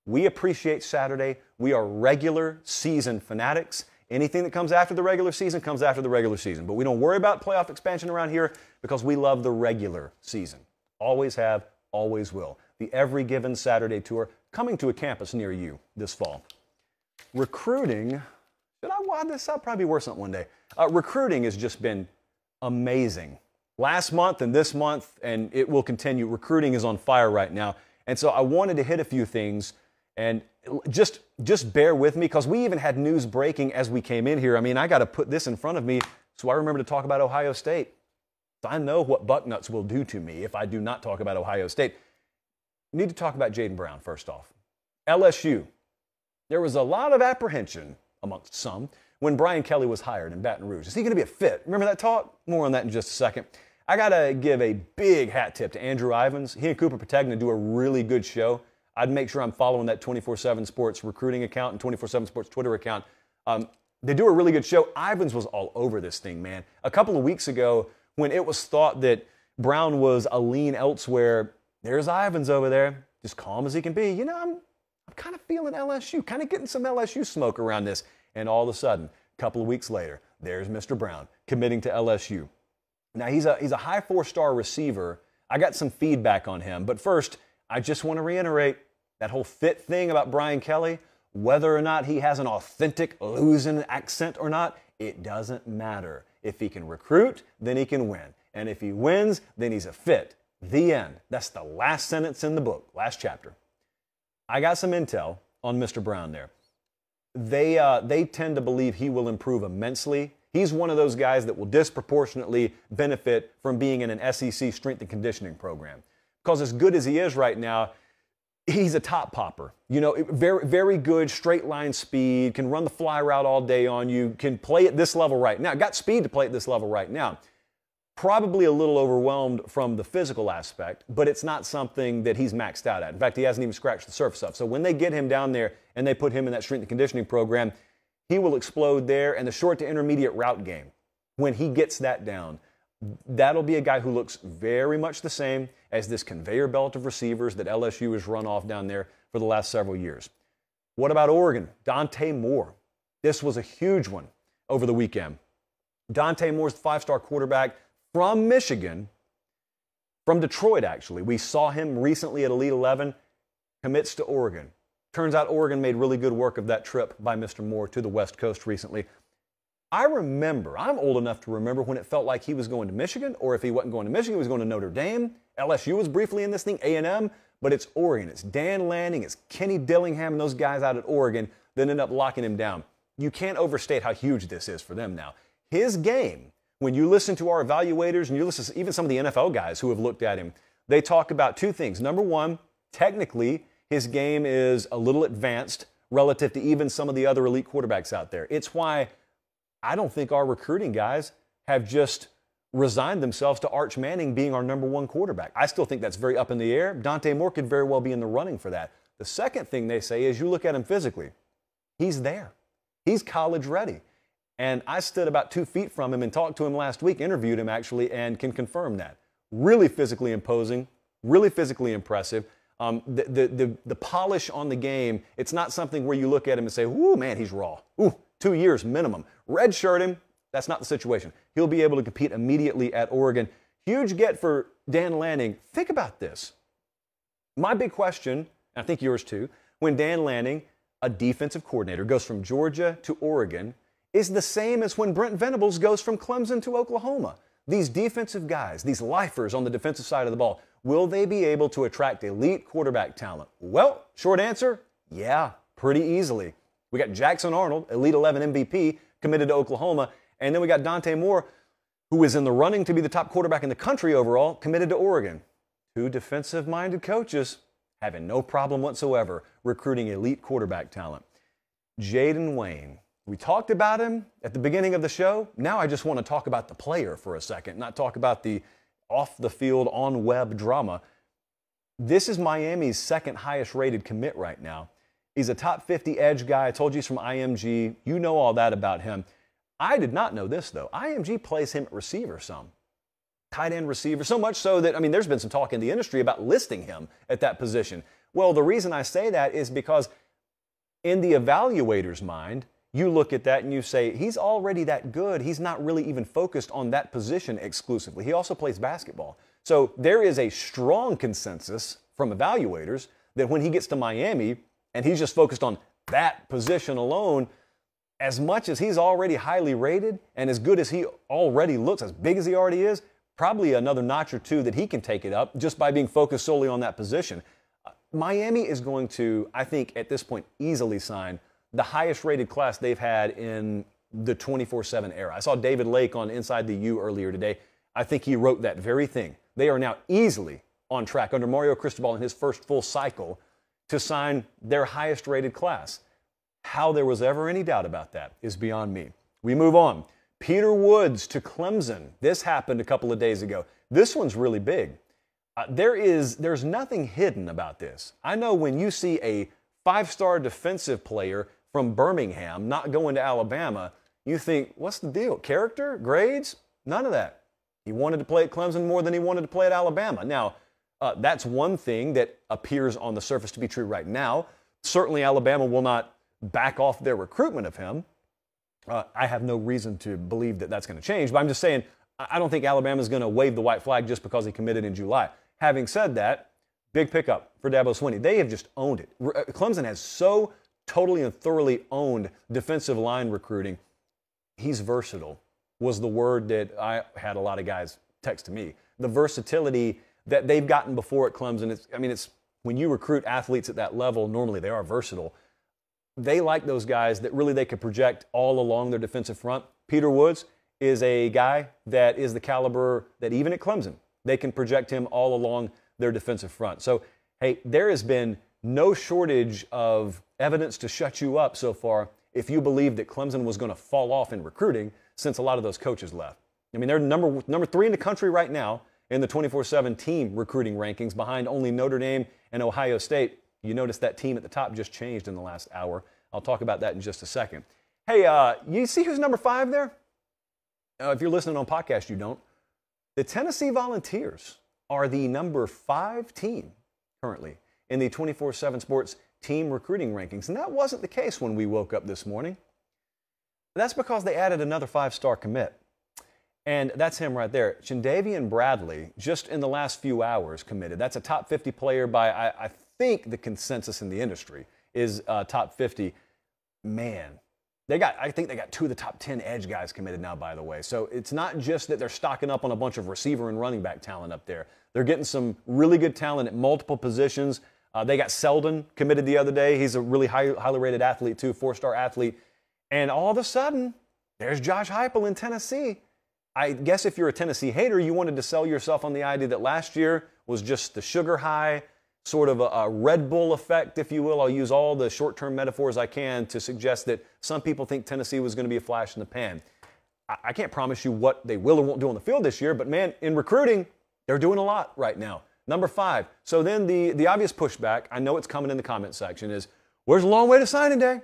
We appreciate Saturday. We are regular season fanatics. Anything that comes after the regular season comes after the regular season, but we don't worry about playoff expansion around here because we love the regular season. Always have, always will. The Every Given Saturday Tour coming to a campus near you this fall. Recruiting, should I wad this up? Probably worth something one day. Recruiting has just been amazing. Last month and this month, and it will continue. Recruiting is on fire right now. And so I wanted to hit a few things, and just bear with me because we even had news breaking as we came in here. I mean, I got to put this in front of me so I remember to talk about Ohio State. I know what Bucknuts will do to me if I do not talk about Ohio State. We need to talk about Jaden Brown first off. LSU. There was a lot of apprehension amongst some when Brian Kelly was hired in Baton Rouge. Is he going to be a fit? Remember that talk? More on that in just a second. I got to give a big hat tip to Andrew Ivins. He and Cooper Pategna do a really good show. I'd make sure I'm following that 24-7 Sports recruiting account and 24-7 Sports Twitter account. They do a really good show. Ivins was all over this thing, man. A couple of weeks ago, when it was thought that Brown was a lean elsewhere, there's Ivins over there, just calm as he can be. You know, I'm kind of feeling LSU, kind of getting some LSU smoke around this. And all of a sudden, a couple of weeks later, there's Mr. Brown committing to LSU. Now, he's a high four-star receiver. I got some feedback on him. But first, I just want to reiterate that whole fit thing about Brian Kelly. Whether or not he has an authentic losing accent or not, it doesn't matter. If he can recruit, then he can win. And if he wins, then he's a fit. The end. That's the last sentence in the book, last chapter. I got some intel on Mr. Brown there. They tend to believe he will improve immensely. He's one of those guys that will disproportionately benefit from being in an SEC strength and conditioning program. Because as good as he is right now, he's a top popper. You know, very, very good straight line speed, can run the fly route all day on you, can play at this level right now. Got speed to play at this level right now. Probably a little overwhelmed from the physical aspect, but it's not something that he's maxed out at. In fact, he hasn't even scratched the surface of. So when they get him down there and they put him in that strength and conditioning program, he will explode there. And the short to intermediate route game, when he gets that down, that'll be a guy who looks very much the same as this conveyor belt of receivers that LSU has run off down there for the last several years. What about Oregon? Dante Moore. This was a huge one over the weekend. Dante Moore's the five-star quarterback from Michigan, from Detroit, actually. We saw him recently at Elite 11, commits to Oregon. Turns out Oregon made really good work of that trip by Mr. Moore to the West Coast recently. I remember, I'm old enough to remember when it felt like he was going to Michigan, or if he wasn't going to Michigan, he was going to Notre Dame. LSU was briefly in this thing, A&M, but it's Oregon. It's Dan Lanning, it's Kenny Dillingham, and those guys out at Oregon that end up locking him down. You can't overstate how huge this is for them now. His game, when you listen to our evaluators, and you listen to even some of the NFL guys who have looked at him, they talk about two things. Number one, technically, his game is a little advanced relative to even some of the other elite quarterbacks out there. It's why I don't think our recruiting guys have just resigned themselves to Arch Manning being our number one quarterback. I still think that's very up in the air. Dante Moore could very well be in the running for that. The second thing they say is you look at him physically. He's there. He's college ready. And I stood about 2 feet from him and talked to him last week, interviewed him actually, and can confirm that. Really physically imposing, really physically impressive. The polish on the game, it's not something where you look at him and say, ooh, man, he's raw. Ooh, 2 years minimum. Redshirt him. That's not the situation. He'll be able to compete immediately at Oregon. Huge get for Dan Lanning. Think about this. My big question, and I think yours too, when Dan Lanning, a defensive coordinator, goes from Georgia to Oregon, is the same as when Brent Venables goes from Clemson to Oklahoma. These defensive guys, these lifers on the defensive side of the ball, will they be able to attract elite quarterback talent? Well, short answer, yeah, pretty easily. We got Jackson Arnold, Elite 11 MVP, committed to Oklahoma. And then we got Dante Moore, who is in the running to be the top quarterback in the country overall, committed to Oregon. Two defensive-minded coaches having no problem whatsoever recruiting elite quarterback talent. Jaden Wayne. We talked about him at the beginning of the show. Now I just want to talk about the player for a second, not talk about the off-the-field, on-web drama. This is Miami's second highest-rated commit right now. He's a top 50 edge guy. I told you he's from IMG. You know all that about him. I did not know this, though. IMG plays him at receiver some. Tight end receiver, so much so that, I mean, there's been some talk in the industry about listing him at that position. Well, the reason I say that is because in the evaluator's mind, you look at that and you say, he's already that good. He's not really even focused on that position exclusively. He also plays basketball. So there is a strong consensus from evaluators that when he gets to Miami and he's just focused on that position alone, as much as he's already highly rated and as good as he already looks, as big as he already is, probably another notch or two that he can take it up just by being focused solely on that position. Miami is going to, I think, at this point, easily sign the highest-rated class they've had in the 24-7 era. I saw David Lake on Inside the U earlier today. I think he wrote that very thing. They are now easily on track under Mario Cristobal in his first full cycle to sign their highest-rated class. How there was ever any doubt about that is beyond me. We move on. Peter Woods to Clemson. This happened a couple of days ago. This one's really big. There's nothing hidden about this. I know when you see a five-star defensive player from Birmingham not going to Alabama, you think, what's the deal? Character? Grades? None of that. He wanted to play at Clemson more than he wanted to play at Alabama. Now, that's one thing that appears on the surface to be true right now. Certainly Alabama will not back off their recruitment of him. I have no reason to believe that that's going to change, but I'm just saying I don't think Alabama's going to wave the white flag just because he committed in July. Having said that, big pickup for Dabo Swinney. They have just owned it. Clemson has so totally and thoroughly owned defensive line recruiting. He's versatile was the word that I had a lot of guys text to me. The versatility that they've gotten before at Clemson. It's when you recruit athletes at that level, normally they are versatile. They like those guys that really they could project all along their defensive front. Peter Woods is a guy that is the caliber that even at Clemson, they can project him all along their defensive front. So, hey, there has been no shortage of evidence to shut you up so far if you believe that Clemson was going to fall off in recruiting since a lot of those coaches left. I mean, they're number three in the country right now in the 24-7 team recruiting rankings behind only Notre Dame and Ohio State. You notice that team at the top just changed in the last hour. I'll talk about that in just a second. Hey, you see who's number 5 there? If you're listening on podcast, you don't. The Tennessee Volunteers are the number 5 team currently in the 24-7 Sports team recruiting rankings. And that wasn't the case when we woke up this morning. That's because they added another 5-star commit. And that's him right there. Chendavian Bradley, just in the last few hours, committed. That's a top 50 player by, I think the consensus in the industry is top 50. Man, I think they got 2 of the top 10 edge guys committed now, by the way. So it's not just that they're stocking up on a bunch of receiver and running back talent up there. They're getting some really good talent at multiple positions. They got Seldon committed the other day. He's a really highly rated athlete too, 4-star athlete. And all of a sudden, there's Josh Heupel in Tennessee. I guess if you're a Tennessee hater, you wanted to sell yourself on the idea that last year was just the sugar high, sort of a Red Bull effect, if you will. I'll use all the short-term metaphors I can to suggest that some people think Tennessee was going to be a flash in the pan. I can't promise you what they will or won't do on the field this year, but man, in recruiting, they're doing a lot right now. Number 5. So then the obvious pushback, I know it's coming in the comment section, is where's a long way to signing day?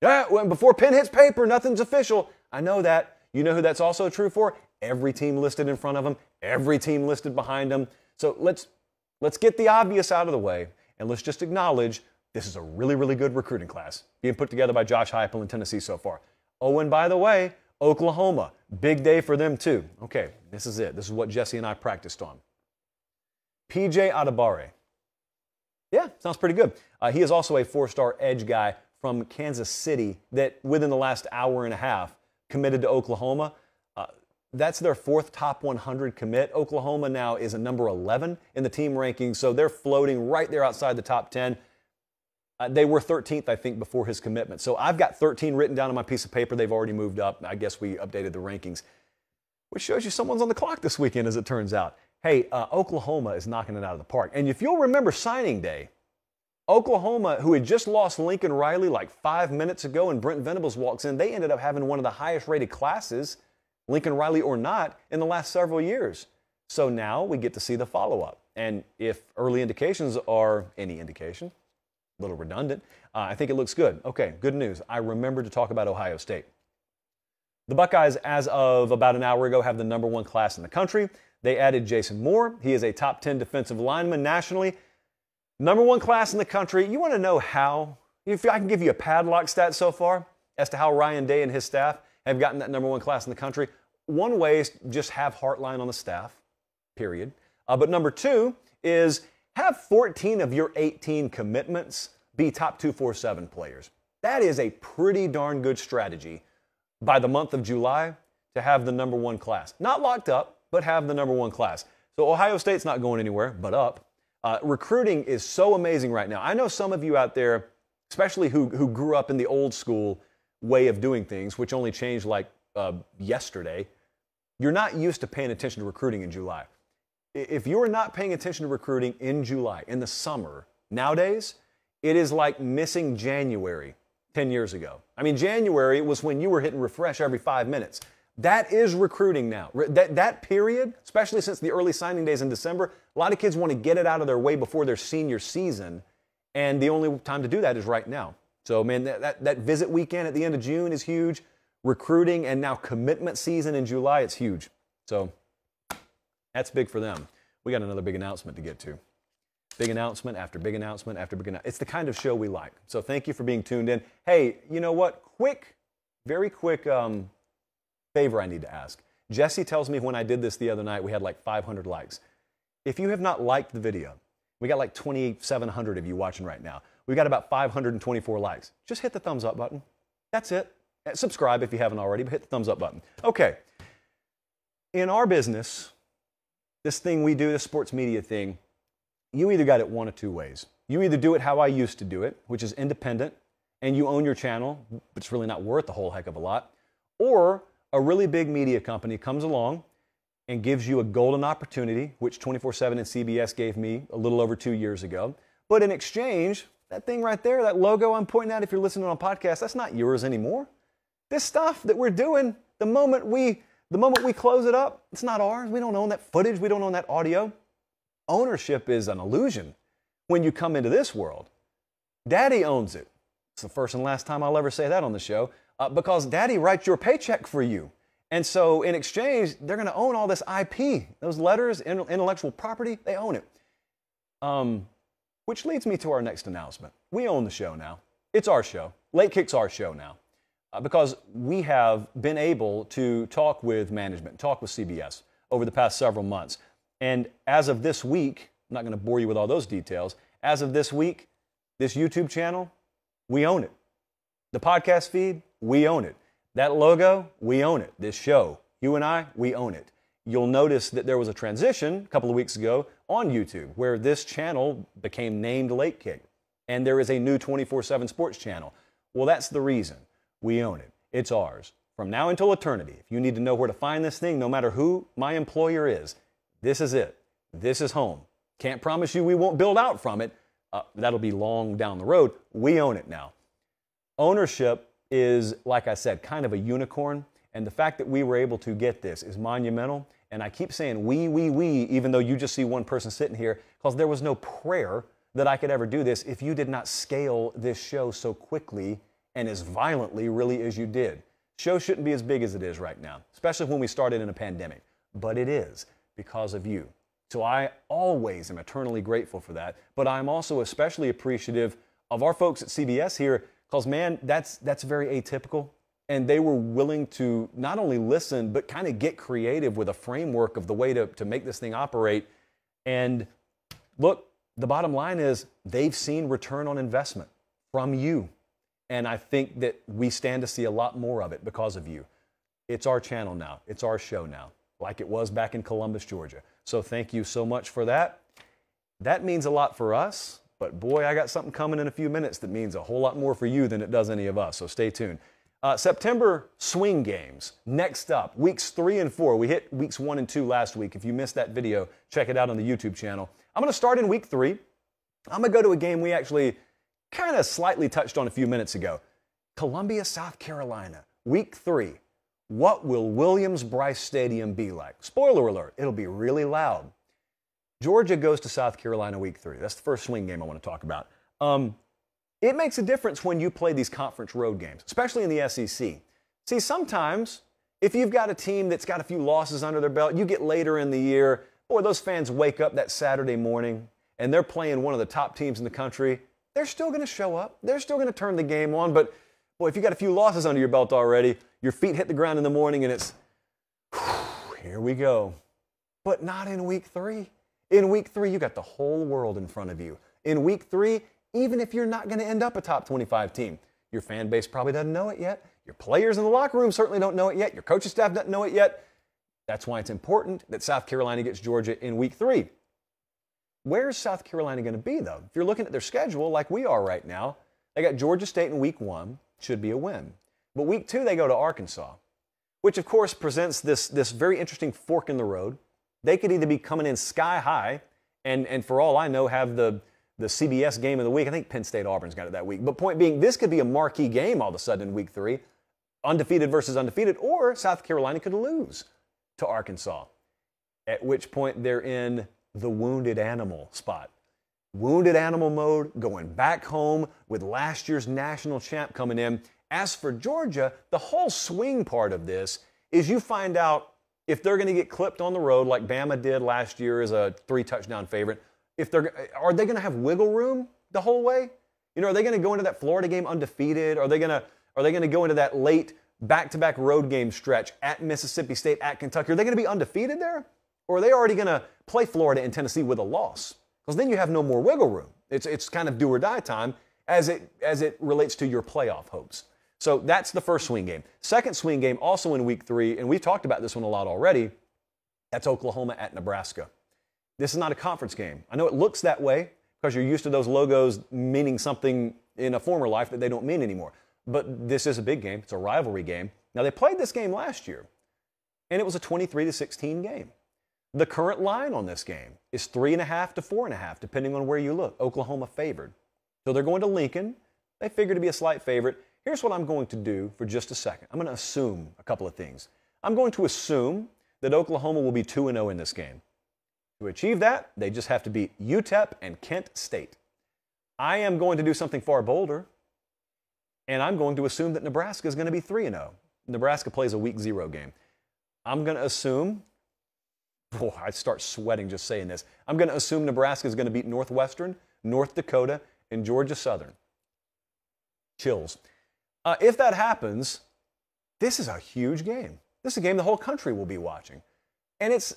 Yeah, before pen hits paper, nothing's official. I know that. You know who that's also true for? Every team listed in front of them, every team listed behind them. So let's get the obvious out of the way, and let's just acknowledge this is a really, really good recruiting class being put together by Josh Heupel in Tennessee so far. Oh, and by the way, Oklahoma, big day for them too. Okay, this is it. This is what Jesse and I practiced on. P.J. Adebare. Yeah, sounds pretty good. He is also a 4-star edge guy from Kansas City that within the last hour and a half committed to Oklahoma. That's their 4th top 100 commit. Oklahoma now is a number 11 in the team rankings, so they're floating right there outside the top 10. They were 13th, I think, before his commitment. So I've got 13 written down on my piece of paper. They've already moved up. I guess we updated the rankings, which shows you someone's on the clock this weekend, as it turns out. Hey, Oklahoma is knocking it out of the park. And if you'll remember signing day, Oklahoma, who had just lost Lincoln Riley like 5 minutes ago and Brent Venables walks in, they ended up having one of the highest rated classes, Lincoln Riley or not, in the last several years. So now we get to see the follow-up. And if early indications are any indication, a little redundant, I think it looks good. Okay, good news. I remembered to talk about Ohio State. The Buckeyes, as of about an hour ago, have the number 1 class in the country. They added Jason Moore. He is a top 10 defensive lineman nationally. Number 1 class in the country. You want to know how? If I can give you a padlock stat so far as to how Ryan Day and his staff have gotten that number 1 class in the country. One way is just have Hartline on the staff, period. But number 2 is have 14 of your 18 commitments be top 247 players. That is a pretty darn good strategy by the month of July to have the number 1 class. Not locked up, but have the number 1 class. So Ohio State's not going anywhere but up. Recruiting is so amazing right now. I know some of you out there, especially who grew up in the old school way of doing things, which only changed like yesterday, you're not used to paying attention to recruiting in July. If you're not paying attention to recruiting in July, in the summer, nowadays, it is like missing January 10 years ago. I mean, January was when you were hitting refresh every 5 minutes. That is recruiting now. That period, especially since the early signing days in December, a lot of kids want to get it out of their way before their senior season, and the only time to do that is right now. So, man, that visit weekend at the end of June is huge. Recruiting and now commitment season in July, it's huge. So that's big for them. We got another big announcement to get to. Big announcement after big announcement after big announcement. It's the kind of show we like. So thank you for being tuned in. Hey, you know what? Very quick favor I need to ask. Jesse tells me when I did this the other night, we had like 500 likes. If you have not liked the video, we got like 2,700 of you watching right now. We got about 524 likes. Just hit the thumbs up button. That's it. Subscribe if you haven't already, but hit the thumbs up button. Okay. In our business, this thing we do, this sports media thing, you either got it one of two ways. You either do it how I used to do it, which is independent, and you own your channel, but it's really not worth a whole heck of a lot, or a really big media company comes along and gives you a golden opportunity, which 24-7 and CBS gave me a little over 2 years ago. But in exchange, that thing right there, that logo I'm pointing at if you're listening on podcast, that's not yours anymore. This stuff that we're doing, the moment we close it up, it's not ours. We don't own that footage. We don't own that audio. Ownership is an illusion when you come into this world. Daddy owns it. It's the first and last time I'll ever say that on the show, because Daddy writes your paycheck for you. And so in exchange, they're going to own all this IP. Those letters, intellectual property, they own it. Which leads me to our next announcement. We own the show now. It's our show. Late Kick's our show now. Because we have been able to talk with management, talk with CBS over the past several months. And as of this week, I'm not going to bore you with all those details, as of this week, this YouTube channel, we own it. The podcast feed, we own it. That logo, we own it. This show, you and I, we own it. You'll notice that there was a transition a couple of weeks ago on YouTube where this channel became named Late Kick, and there is a new 24-7 Sports channel. Well, that's the reason. We own it. It's ours. From now until eternity, if you need to know where to find this thing, no matter who my employer is, this is it. This is home. Can't promise you we won't build out from it. That'll be long down the road. We own it now. Ownership is, like I said, kind of a unicorn, and the fact that we were able to get this is monumental, and I keep saying we, even though you just see one person sitting here, because there was no prayer that I could ever do this if you did not scale this show so quickly and as violently, really, as you did. Show shouldn't be as big as it is right now, especially when we started in a pandemic. But it is because of you. So I always am eternally grateful for that. But I'm also especially appreciative of our folks at CBS here because, man, that's very atypical. And they were willing to not only listen, but kind of get creative with a framework of the way to make this thing operate. And look, the bottom line is they've seen return on investment from you. And I think that we stand to see a lot more of it because of you. It's our channel now. It's our show now, like it was back in Columbus, Georgia. So thank you so much for that. That means a lot for us, but boy, I got something coming in a few minutes that means a whole lot more for you than it does any of us, so stay tuned. September swing games, next up, weeks 3 and 4. We hit weeks 1 and 2 last week. If you missed that video, check it out on the YouTube channel. I'm going to start in week 3. I'm going to go to a game we actually kind of slightly touched on a few minutes ago. Columbia, South Carolina, week 3. What will Williams-Brice Stadium be like? Spoiler alert, it'll be really loud. Georgia goes to South Carolina week 3. That's the first swing game I want to talk about. It makes a difference when you play these conference road games, especially in the SEC. See, sometimes if you've got a team that's got a few losses under their belt, you get later in the year, boy, those fans wake up that Saturday morning and they're playing one of the top teams in the country. They're still going to show up. They're still going to turn the game on. But, boy, if you got a few losses under your belt already, your feet hit the ground in the morning and it's, here we go. But not in week 3. In week 3, you got the whole world in front of you. In week 3, even if you're not going to end up a top 25 team, your fan base probably doesn't know it yet. Your players in the locker room certainly don't know it yet. Your coaching staff doesn't know it yet. That's why it's important that South Carolina gets Georgia in week 3. Where's South Carolina going to be, though? If you're looking at their schedule like we are right now, they got Georgia State in week 1, should be a win. But week 2, they go to Arkansas, which, of course, presents this very interesting fork in the road. They could either be coming in sky high and for all I know, have the CBS game of the week. I think Penn State-Auburn's got it that week. But point being, this could be a marquee game all of a sudden in week 3, undefeated versus undefeated, or South Carolina could lose to Arkansas, at which point they're in the wounded animal spot. wounded animal mode, going back home with last year's national champ coming in. As for Georgia, the whole swing part of this is you find out if they're going to get clipped on the road like Bama did last year as a 3-touchdown favorite. If they're, are they going to have wiggle room the whole way? You know, are they going to go into that Florida game undefeated? Are they going to go into that late back-to-back road game stretch at Mississippi State, at Kentucky? Are they going to be undefeated there? Or are they already going to play Florida and Tennessee with a loss? Because then you have no more wiggle room. It's kind of do or die time as it relates to your playoff hopes. So that's the first swing game. Second swing game, also in week 3, and we've talked about this one a lot already, that's Oklahoma at Nebraska. This is not a conference game. I know it looks that way because you're used to those logos meaning something in a former life that they don't mean anymore. But this is a big game. It's a rivalry game. Now, they played this game last year, and it was a 23-16 game. The current line on this game is 3.5 to 4.5, depending on where you look. Oklahoma favored. So they're going to Lincoln. They figure to be a slight favorite. Here's what I'm going to do for just a second. I'm going to assume a couple of things. I'm going to assume that Oklahoma will be 2-0 in this game. To achieve that, they just have to beat UTEP and Kent State. I am going to do something far bolder, and I'm going to assume that Nebraska is going to be 3-0. Nebraska plays a week 0 game. I'm going to assume... Boy, I start sweating just saying this. I'm going to assume Nebraska is going to beat Northwestern, North Dakota, and Georgia Southern. Chills. If that happens, this is a huge game. This is a game the whole country will be watching. And it's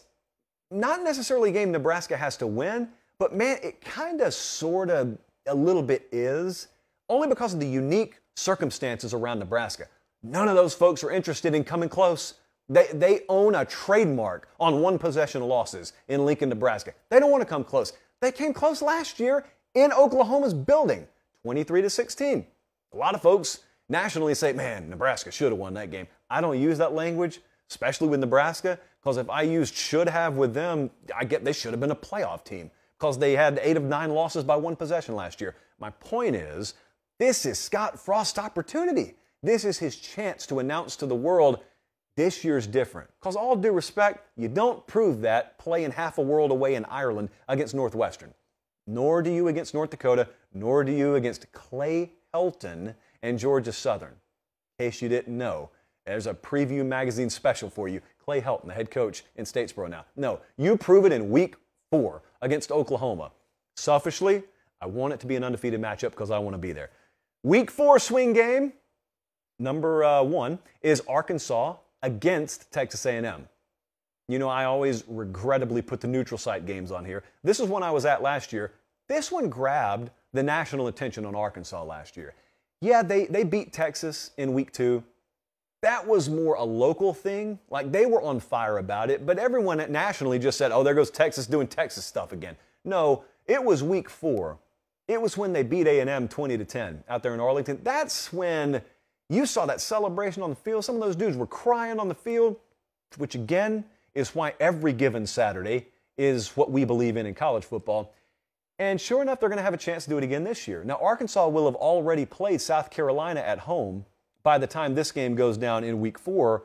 not necessarily a game Nebraska has to win, but man, it kind of, sort of, a little bit is, only because of the unique circumstances around Nebraska. None of those folks are interested in coming close. They own a trademark on one possession losses in Lincoln, Nebraska. They don't want to come close. They came close last year in Oklahoma's building, 23-16. A lot of folks nationally say, man, Nebraska should have won that game. I don't use that language, especially with Nebraska, because if I used should have with them, I get they should have been a playoff team because they had 8 of 9 losses by one possession last year. My point is, this is Scott Frost's opportunity. This is his chance to announce to the world, this year's different. Because all due respect, you don't prove that playing half a world away in Ireland against Northwestern. Nor do you against North Dakota, nor do you against Clay Helton and Georgia Southern. In case you didn't know, there's a Preview Magazine special for you. Clay Helton, the head coach in Statesboro now. No, you prove it in week 4 against Oklahoma. Selfishly, I want it to be an undefeated matchup because I want to be there. Week 4 swing game, number 1, is Arkansas against Texas A&M. You know, I always regrettably put the neutral site games on here. This is one I was at last year. This one grabbed the national attention on Arkansas last year. Yeah, they beat Texas in week 2. That was more a local thing. Like, they were on fire about it, but everyone nationally just said, oh, there goes Texas doing Texas stuff again. No, it was week 4. It was when they beat A&M 20-10 out there in Arlington. That's when... you saw that celebration on the field. Some of those dudes were crying on the field, which again is why every given Saturday is what we believe in college football. And sure enough, they're going to have a chance to do it again this year. Now, Arkansas will have already played South Carolina at home by the time this game goes down in week 4,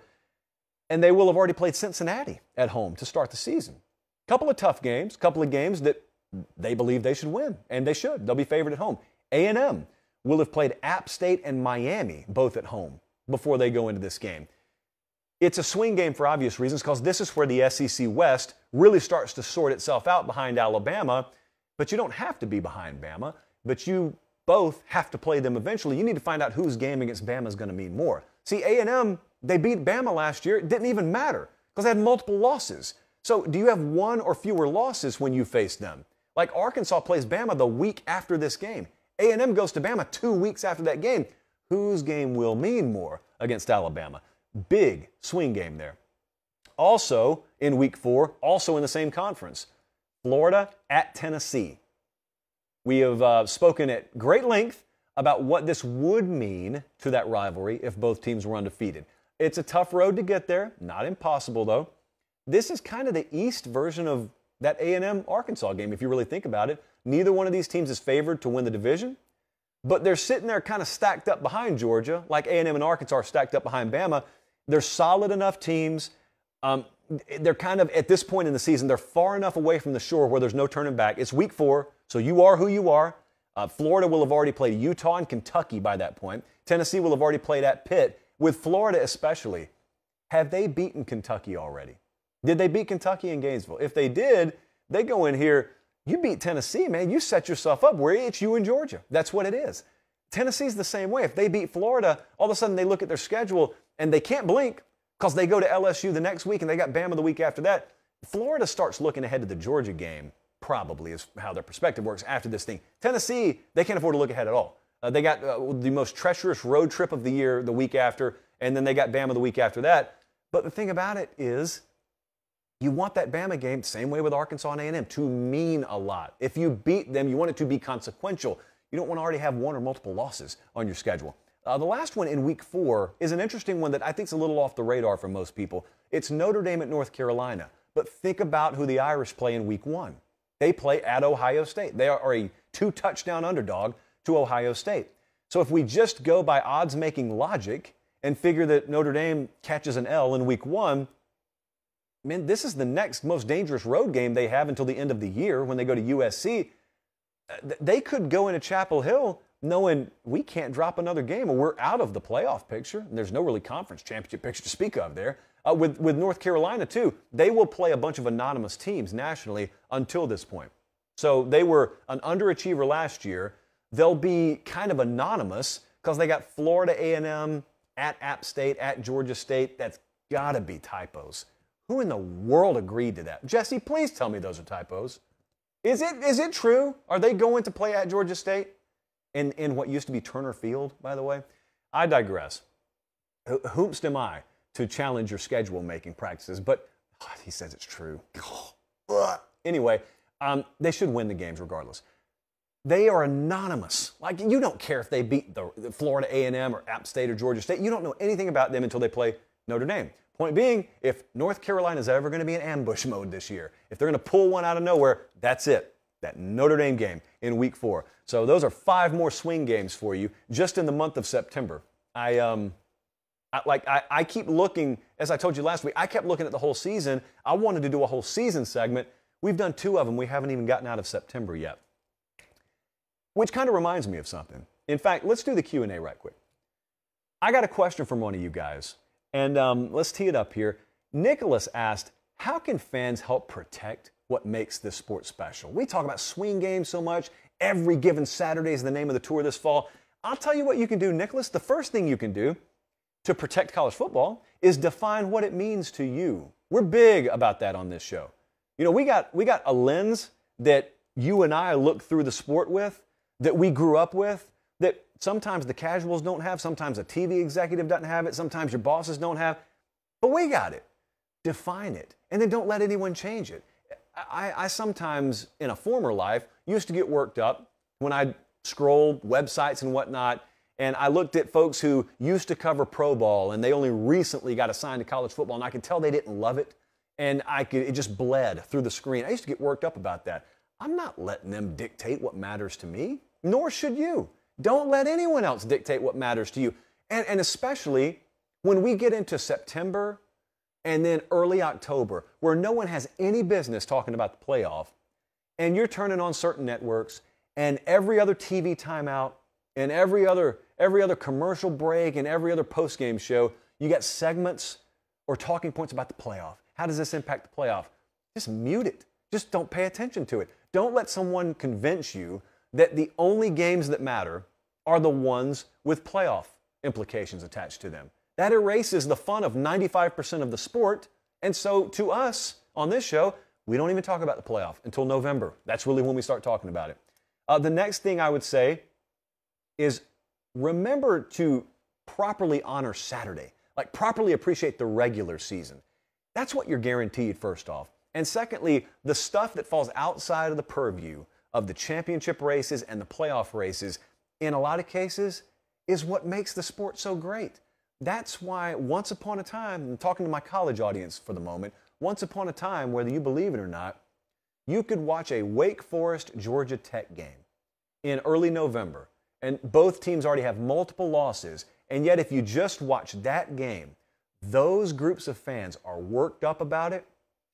and they will have already played Cincinnati at home to start the season. A couple of tough games, a couple of games that they believe they should win, and they should. They'll be favored at home. A&M will have played App State and Miami, both at home, before they go into this game. It's a swing game for obvious reasons, because this is where the SEC West really starts to sort itself out behind Alabama, but you don't have to be behind Bama, but you both have to play them eventually. You need to find out whose game against Bama is going to mean more. See, A&M, they beat Bama last year. It didn't even matter, because they had multiple losses. So do you have one or fewer losses when you face them? Like Arkansas plays Bama the week after this game. A&M goes to Bama 2 weeks after that game. Whose game will mean more against Alabama? Big swing game there. Also in week 4, also in the same conference, Florida at Tennessee. We have spoken at great length about what this would mean to that rivalry if both teams were undefeated. It's a tough road to get there. Not impossible, though. This is kind of the East version of that A&M-Arkansas game, if you really think about it. Neither one of these teams is favored to win the division, but they're sitting there kind of stacked up behind Georgia, like A&M and Arkansas are stacked up behind Bama. They're solid enough teams. They're kind of, at this point in the season, they're far enough away from the shore where there's no turning back. It's week 4. So you are who you are. Florida will have already played Utah and Kentucky by that point. Tennessee will have already played at Pitt. With Florida especially, have they beaten Kentucky already? Did they beat Kentucky in Gainesville? If they did, they go in here, you beat Tennessee, man. You set yourself up where it's you and Georgia. That's what it is. Tennessee's the same way. If they beat Florida, all of a sudden they look at their schedule and they can't blink because they go to LSU the next week and they got Bama the week after that. Florida starts looking ahead to the Georgia game, probably is how their perspective works after this thing. Tennessee, they can't afford to look ahead at all. They got the most treacherous road trip of the year the week after, and then they got Bama the week after that. But the thing about it is, you want that Bama game, same way with Arkansas and A&M, to mean a lot. If you beat them, you want it to be consequential. You don't want to already have one or multiple losses on your schedule. The last one in week 4 is an interesting one that I think is a little off the radar for most people. It's Notre Dame at North Carolina. But think about who the Irish play in week 1. They play at Ohio State. They are a 2-touchdown underdog to Ohio State. So if we just go by odds-making logic and figure that Notre Dame catches an L in week 1, man, this is the next most dangerous road game they have until the end of the year when they go to USC. They could go into Chapel Hill knowing we can't drop another game or we're out of the playoff picture. And there's no really conference championship picture to speak of there. With North Carolina, too, they will play a bunch of anonymous teams nationally until this point. So they were an underachiever last year. They'll be kind of anonymous because they got Florida A&M at App State, at Georgia State. That's got to be typos. Who in the world agreed to that? Jesse, please tell me those are typos. Is it true? Are they going to play at Georgia State? In what used to be Turner Field, by the way? I digress. Whomst am I to challenge your schedule-making practices? But God, he says it's true. Anyway, they should win the games regardless. They are anonymous. Like, you don't care if they beat the Florida A&M or App State or Georgia State. You don't know anything about them until they play Notre Dame. Point being, if North Carolina is ever going to be in ambush mode this year, if they're going to pull one out of nowhere, that's it. That Notre Dame game in week 4. So those are 5 more swing games for you just in the month of September. I keep looking, as I told you last week, I kept looking at the whole season. I wanted to do a whole season segment. We've done 2 of them. We haven't even gotten out of September yet. Which kind of reminds me of something. In fact, let's do the Q&A right quick. I got a question from one of you guys. And let's tee it up here. Nicholas asked, how can fans help protect what makes this sport special? We talk about swing games so much. Every given Saturday is the name of the tour this fall. I'll tell you what you can do, Nicholas. The first thing you can do to protect college football is define what it means to you. We're big about that on this show. You know, we got a lens that you and I look through the sport with, that we grew up with, that sometimes the casuals don't have, sometimes a TV executive doesn't have it, sometimes your bosses don't have, but we got it. Define it, and then don't let anyone change it. I sometimes, in a former life, used to get worked up when I scrolled websites and whatnot, and I looked at folks who used to cover pro ball, and they only recently got assigned to college football, and I could tell they didn't love it, and it just bled through the screen. I used to get worked up about that. I'm not letting them dictate what matters to me, nor should you. Don't let anyone else dictate what matters to you. And especially when we get into September and then early October, where no one has any business talking about the playoff, and you're turning on certain networks, and every other TV timeout, and every other commercial break, and every other postgame show, you got segments or talking points about the playoff. How does this impact the playoff? Just mute it. Just don't pay attention to it. Don't let someone convince you that the only games that matter are the ones with playoff implications attached to them. That erases the fun of 95% of the sport, and so to us, on this show, we don't even talk about the playoff until November. That's really when we start talking about it. The next thing I would say is remember to properly honor Saturday. Like, properly appreciate the regular season. That's what you're guaranteed, first off. And secondly, the stuff that falls outside of the purview of the championship races and the playoff races, in a lot of cases, is what makes the sport so great. That's why once upon a time, I'm talking to my college audience for the moment, once upon a time, whether you believe it or not, you could watch a Wake Forest-Georgia Tech game in early November, and both teams already have multiple losses, and yet if you just watch that game, those groups of fans are worked up about it,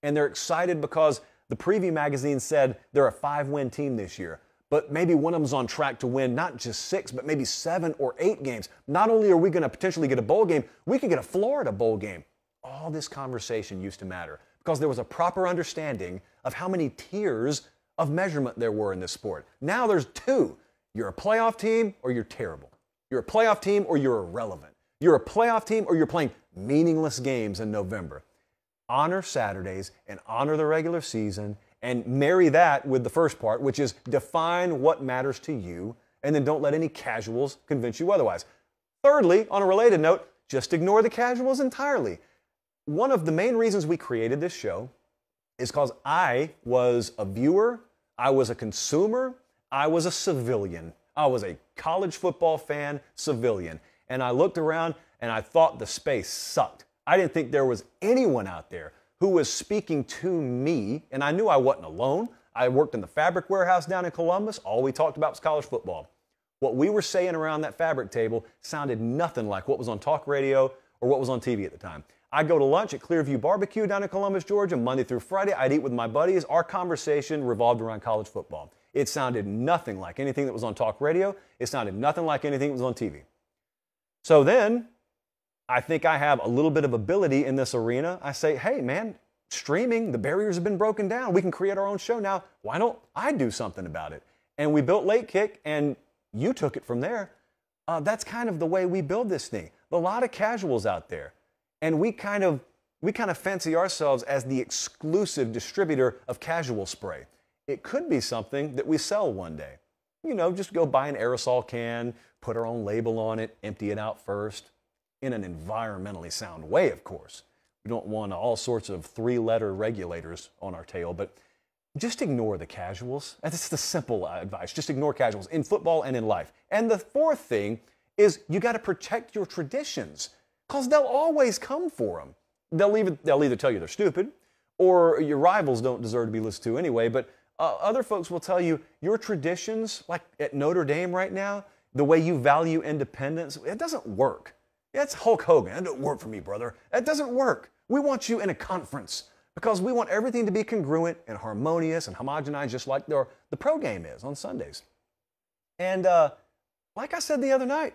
and they're excited because The preview magazine said they're a 5-win team this year, but maybe one of them's on track to win not just 6, but maybe 7 or 8 games. Not only are we going to potentially get a bowl game, we could get a Florida bowl game. All this conversation used to matter because there was a proper understanding of how many tiers of measurement there were in this sport. Now there's 2. You're a playoff team or you're terrible. You're a playoff team or you're irrelevant. You're a playoff team or you're playing meaningless games in November. Honor Saturdays and honor the regular season, and marry that with the first part, which is define what matters to you, and then don't let any casuals convince you otherwise. Thirdly, on a related note, just ignore the casuals entirely. One of the main reasons we created this show is because I was a viewer, I was a consumer, I was a civilian. I was a college football fan, civilian. And I looked around and I thought the space sucked. I didn't think there was anyone out there who was speaking to me, and I knew I wasn't alone. I worked in the fabric warehouse down in Columbus. All we talked about was college football. What we were saying around that fabric table sounded nothing like what was on talk radio or what was on TV at the time. I'd go to lunch at Clearview Barbecue down in Columbus, Georgia, Monday through Friday. I'd eat with my buddies. Our conversation revolved around college football. It sounded nothing like anything that was on talk radio. It sounded nothing like anything that was on TV. So then, I think I have a little bit of ability in this arena. I say, hey man, streaming, the barriers have been broken down. We can create our own show now. Why don't I do something about it? And we built Late Kick, and you took it from there. That's kind of the way we build this thing. A lot of casuals out there. And we kind of fancy ourselves as the exclusive distributor of casual spray. It could be something that we sell one day. You know, just go buy an aerosol can, put our own label on it, empty it out first. In an environmentally sound way, of course. We don't want all sorts of 3-letter regulators on our tail, but just ignore the casuals. That's the simple advice. Just ignore casuals in football and in life. And the fourth thing is you got to protect your traditions, because they'll always come for them. They'll either tell you they're stupid, or your rivals don't deserve to be listened to anyway, but other folks will tell you your traditions, like at Notre Dame right now, the way you value independence, it doesn't work. That's Hulk Hogan. That doesn't work for me, brother. That doesn't work. We want you in a conference because we want everything to be congruent and harmonious and homogenized, just like the pro game is on Sundays. And like I said the other night,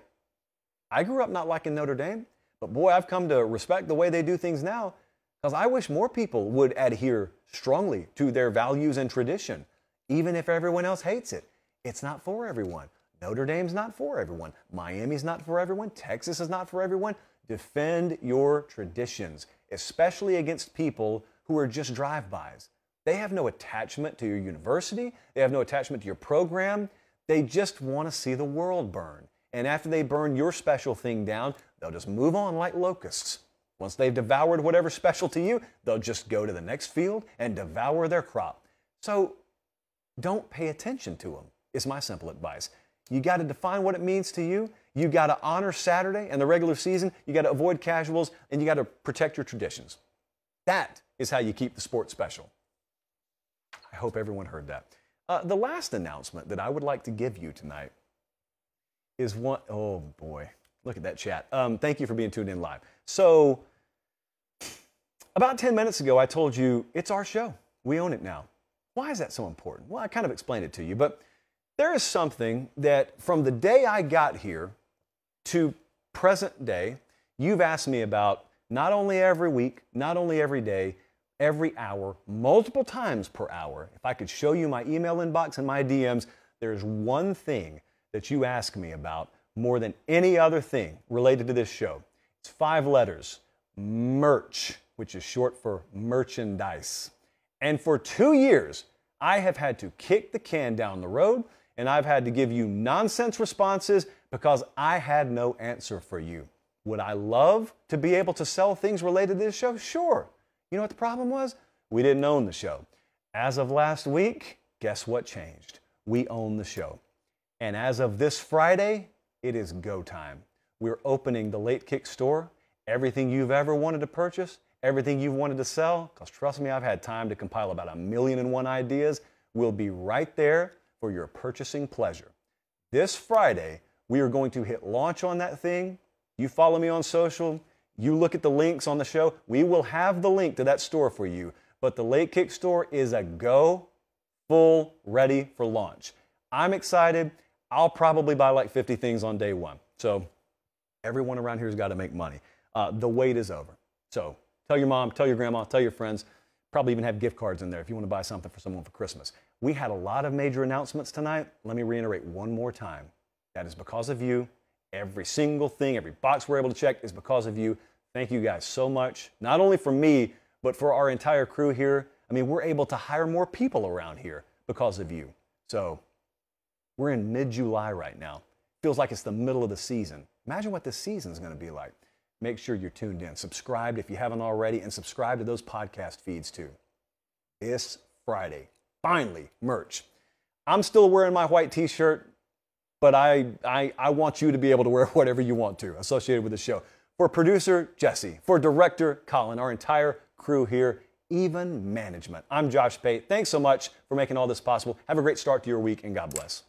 I grew up not liking Notre Dame, but boy, I've come to respect the way they do things now, because I wish more people would adhere strongly to their values and tradition, even if everyone else hates it. It's not for everyone. Notre Dame's not for everyone. Miami's not for everyone. Texas is not for everyone. Defend your traditions, especially against people who are just drive-bys. They have no attachment to your university. They have no attachment to your program. They just want to see the world burn. And after they burn your special thing down, they'll just move on like locusts. Once they've devoured whatever's special to you, they'll just go to the next field and devour their crop. So don't pay attention to them, is my simple advice. You got to define what it means to you. You got to honor Saturday and the regular season. You got to avoid casuals, and you got to protect your traditions. That is how you keep the sport special. I hope everyone heard that. The last announcement that I would like to give you tonight is one, oh boy, look at that chat. Thank you for being tuned in live. So about 10 minutes ago, I told you it's our show. We own it now. Why is that so important? Well, I kind of explained it to you, but there is something that from the day I got here to present day, you've asked me about not only every week, not only every day, every hour, multiple times per hour. If I could show you my email inbox and my DMs, there's one thing that you ask me about more than any other thing related to this show. It's 5 letters, merch, which is short for merchandise. And for 2 years, I have had to kick the can down the road, and I've had to give you nonsense responses because I had no answer for you. Would I love to be able to sell things related to this show? Sure. You know what the problem was? We didn't own the show. As of last week, guess what changed? We own the show. And as of this Friday, it is go time. We're opening the Late Kick store. Everything you've ever wanted to purchase, everything you've wanted to sell, because trust me, I've had time to compile about 1,000,001 ideas, will be right there for your purchasing pleasure. This Friday, we are going to hit launch on that thing. You follow me on social, you look at the links on the show, we will have the link to that store for you. but the Late Kick store is a go, full, ready for launch. I'm excited. I'll probably buy like 50 things on day one. So everyone around here has got to make money. The wait is over. So tell your mom, tell your grandma, tell your friends, probably even have gift cards in there if you want to buy something for someone for Christmas. We had a lot of major announcements tonight. Let me reiterate one more time. That is because of you. Every single thing, every box we're able to check is because of you. Thank you guys so much. Not only for me, but for our entire crew here. I mean, we're able to hire more people around here because of you. So we're in mid-July right now. Feels like it's the middle of the season. Imagine what this season's going to be like. Make sure you're tuned in, subscribed if you haven't already, and subscribe to those podcast feeds too. This Friday, finally, merch. I'm still wearing my white t-shirt, but I want you to be able to wear whatever you want to associated with the show. For producer Jesse, for director Colin, our entire crew here, even management. I'm Josh Pate. Thanks so much for making all this possible. Have a great start to your week, and God bless.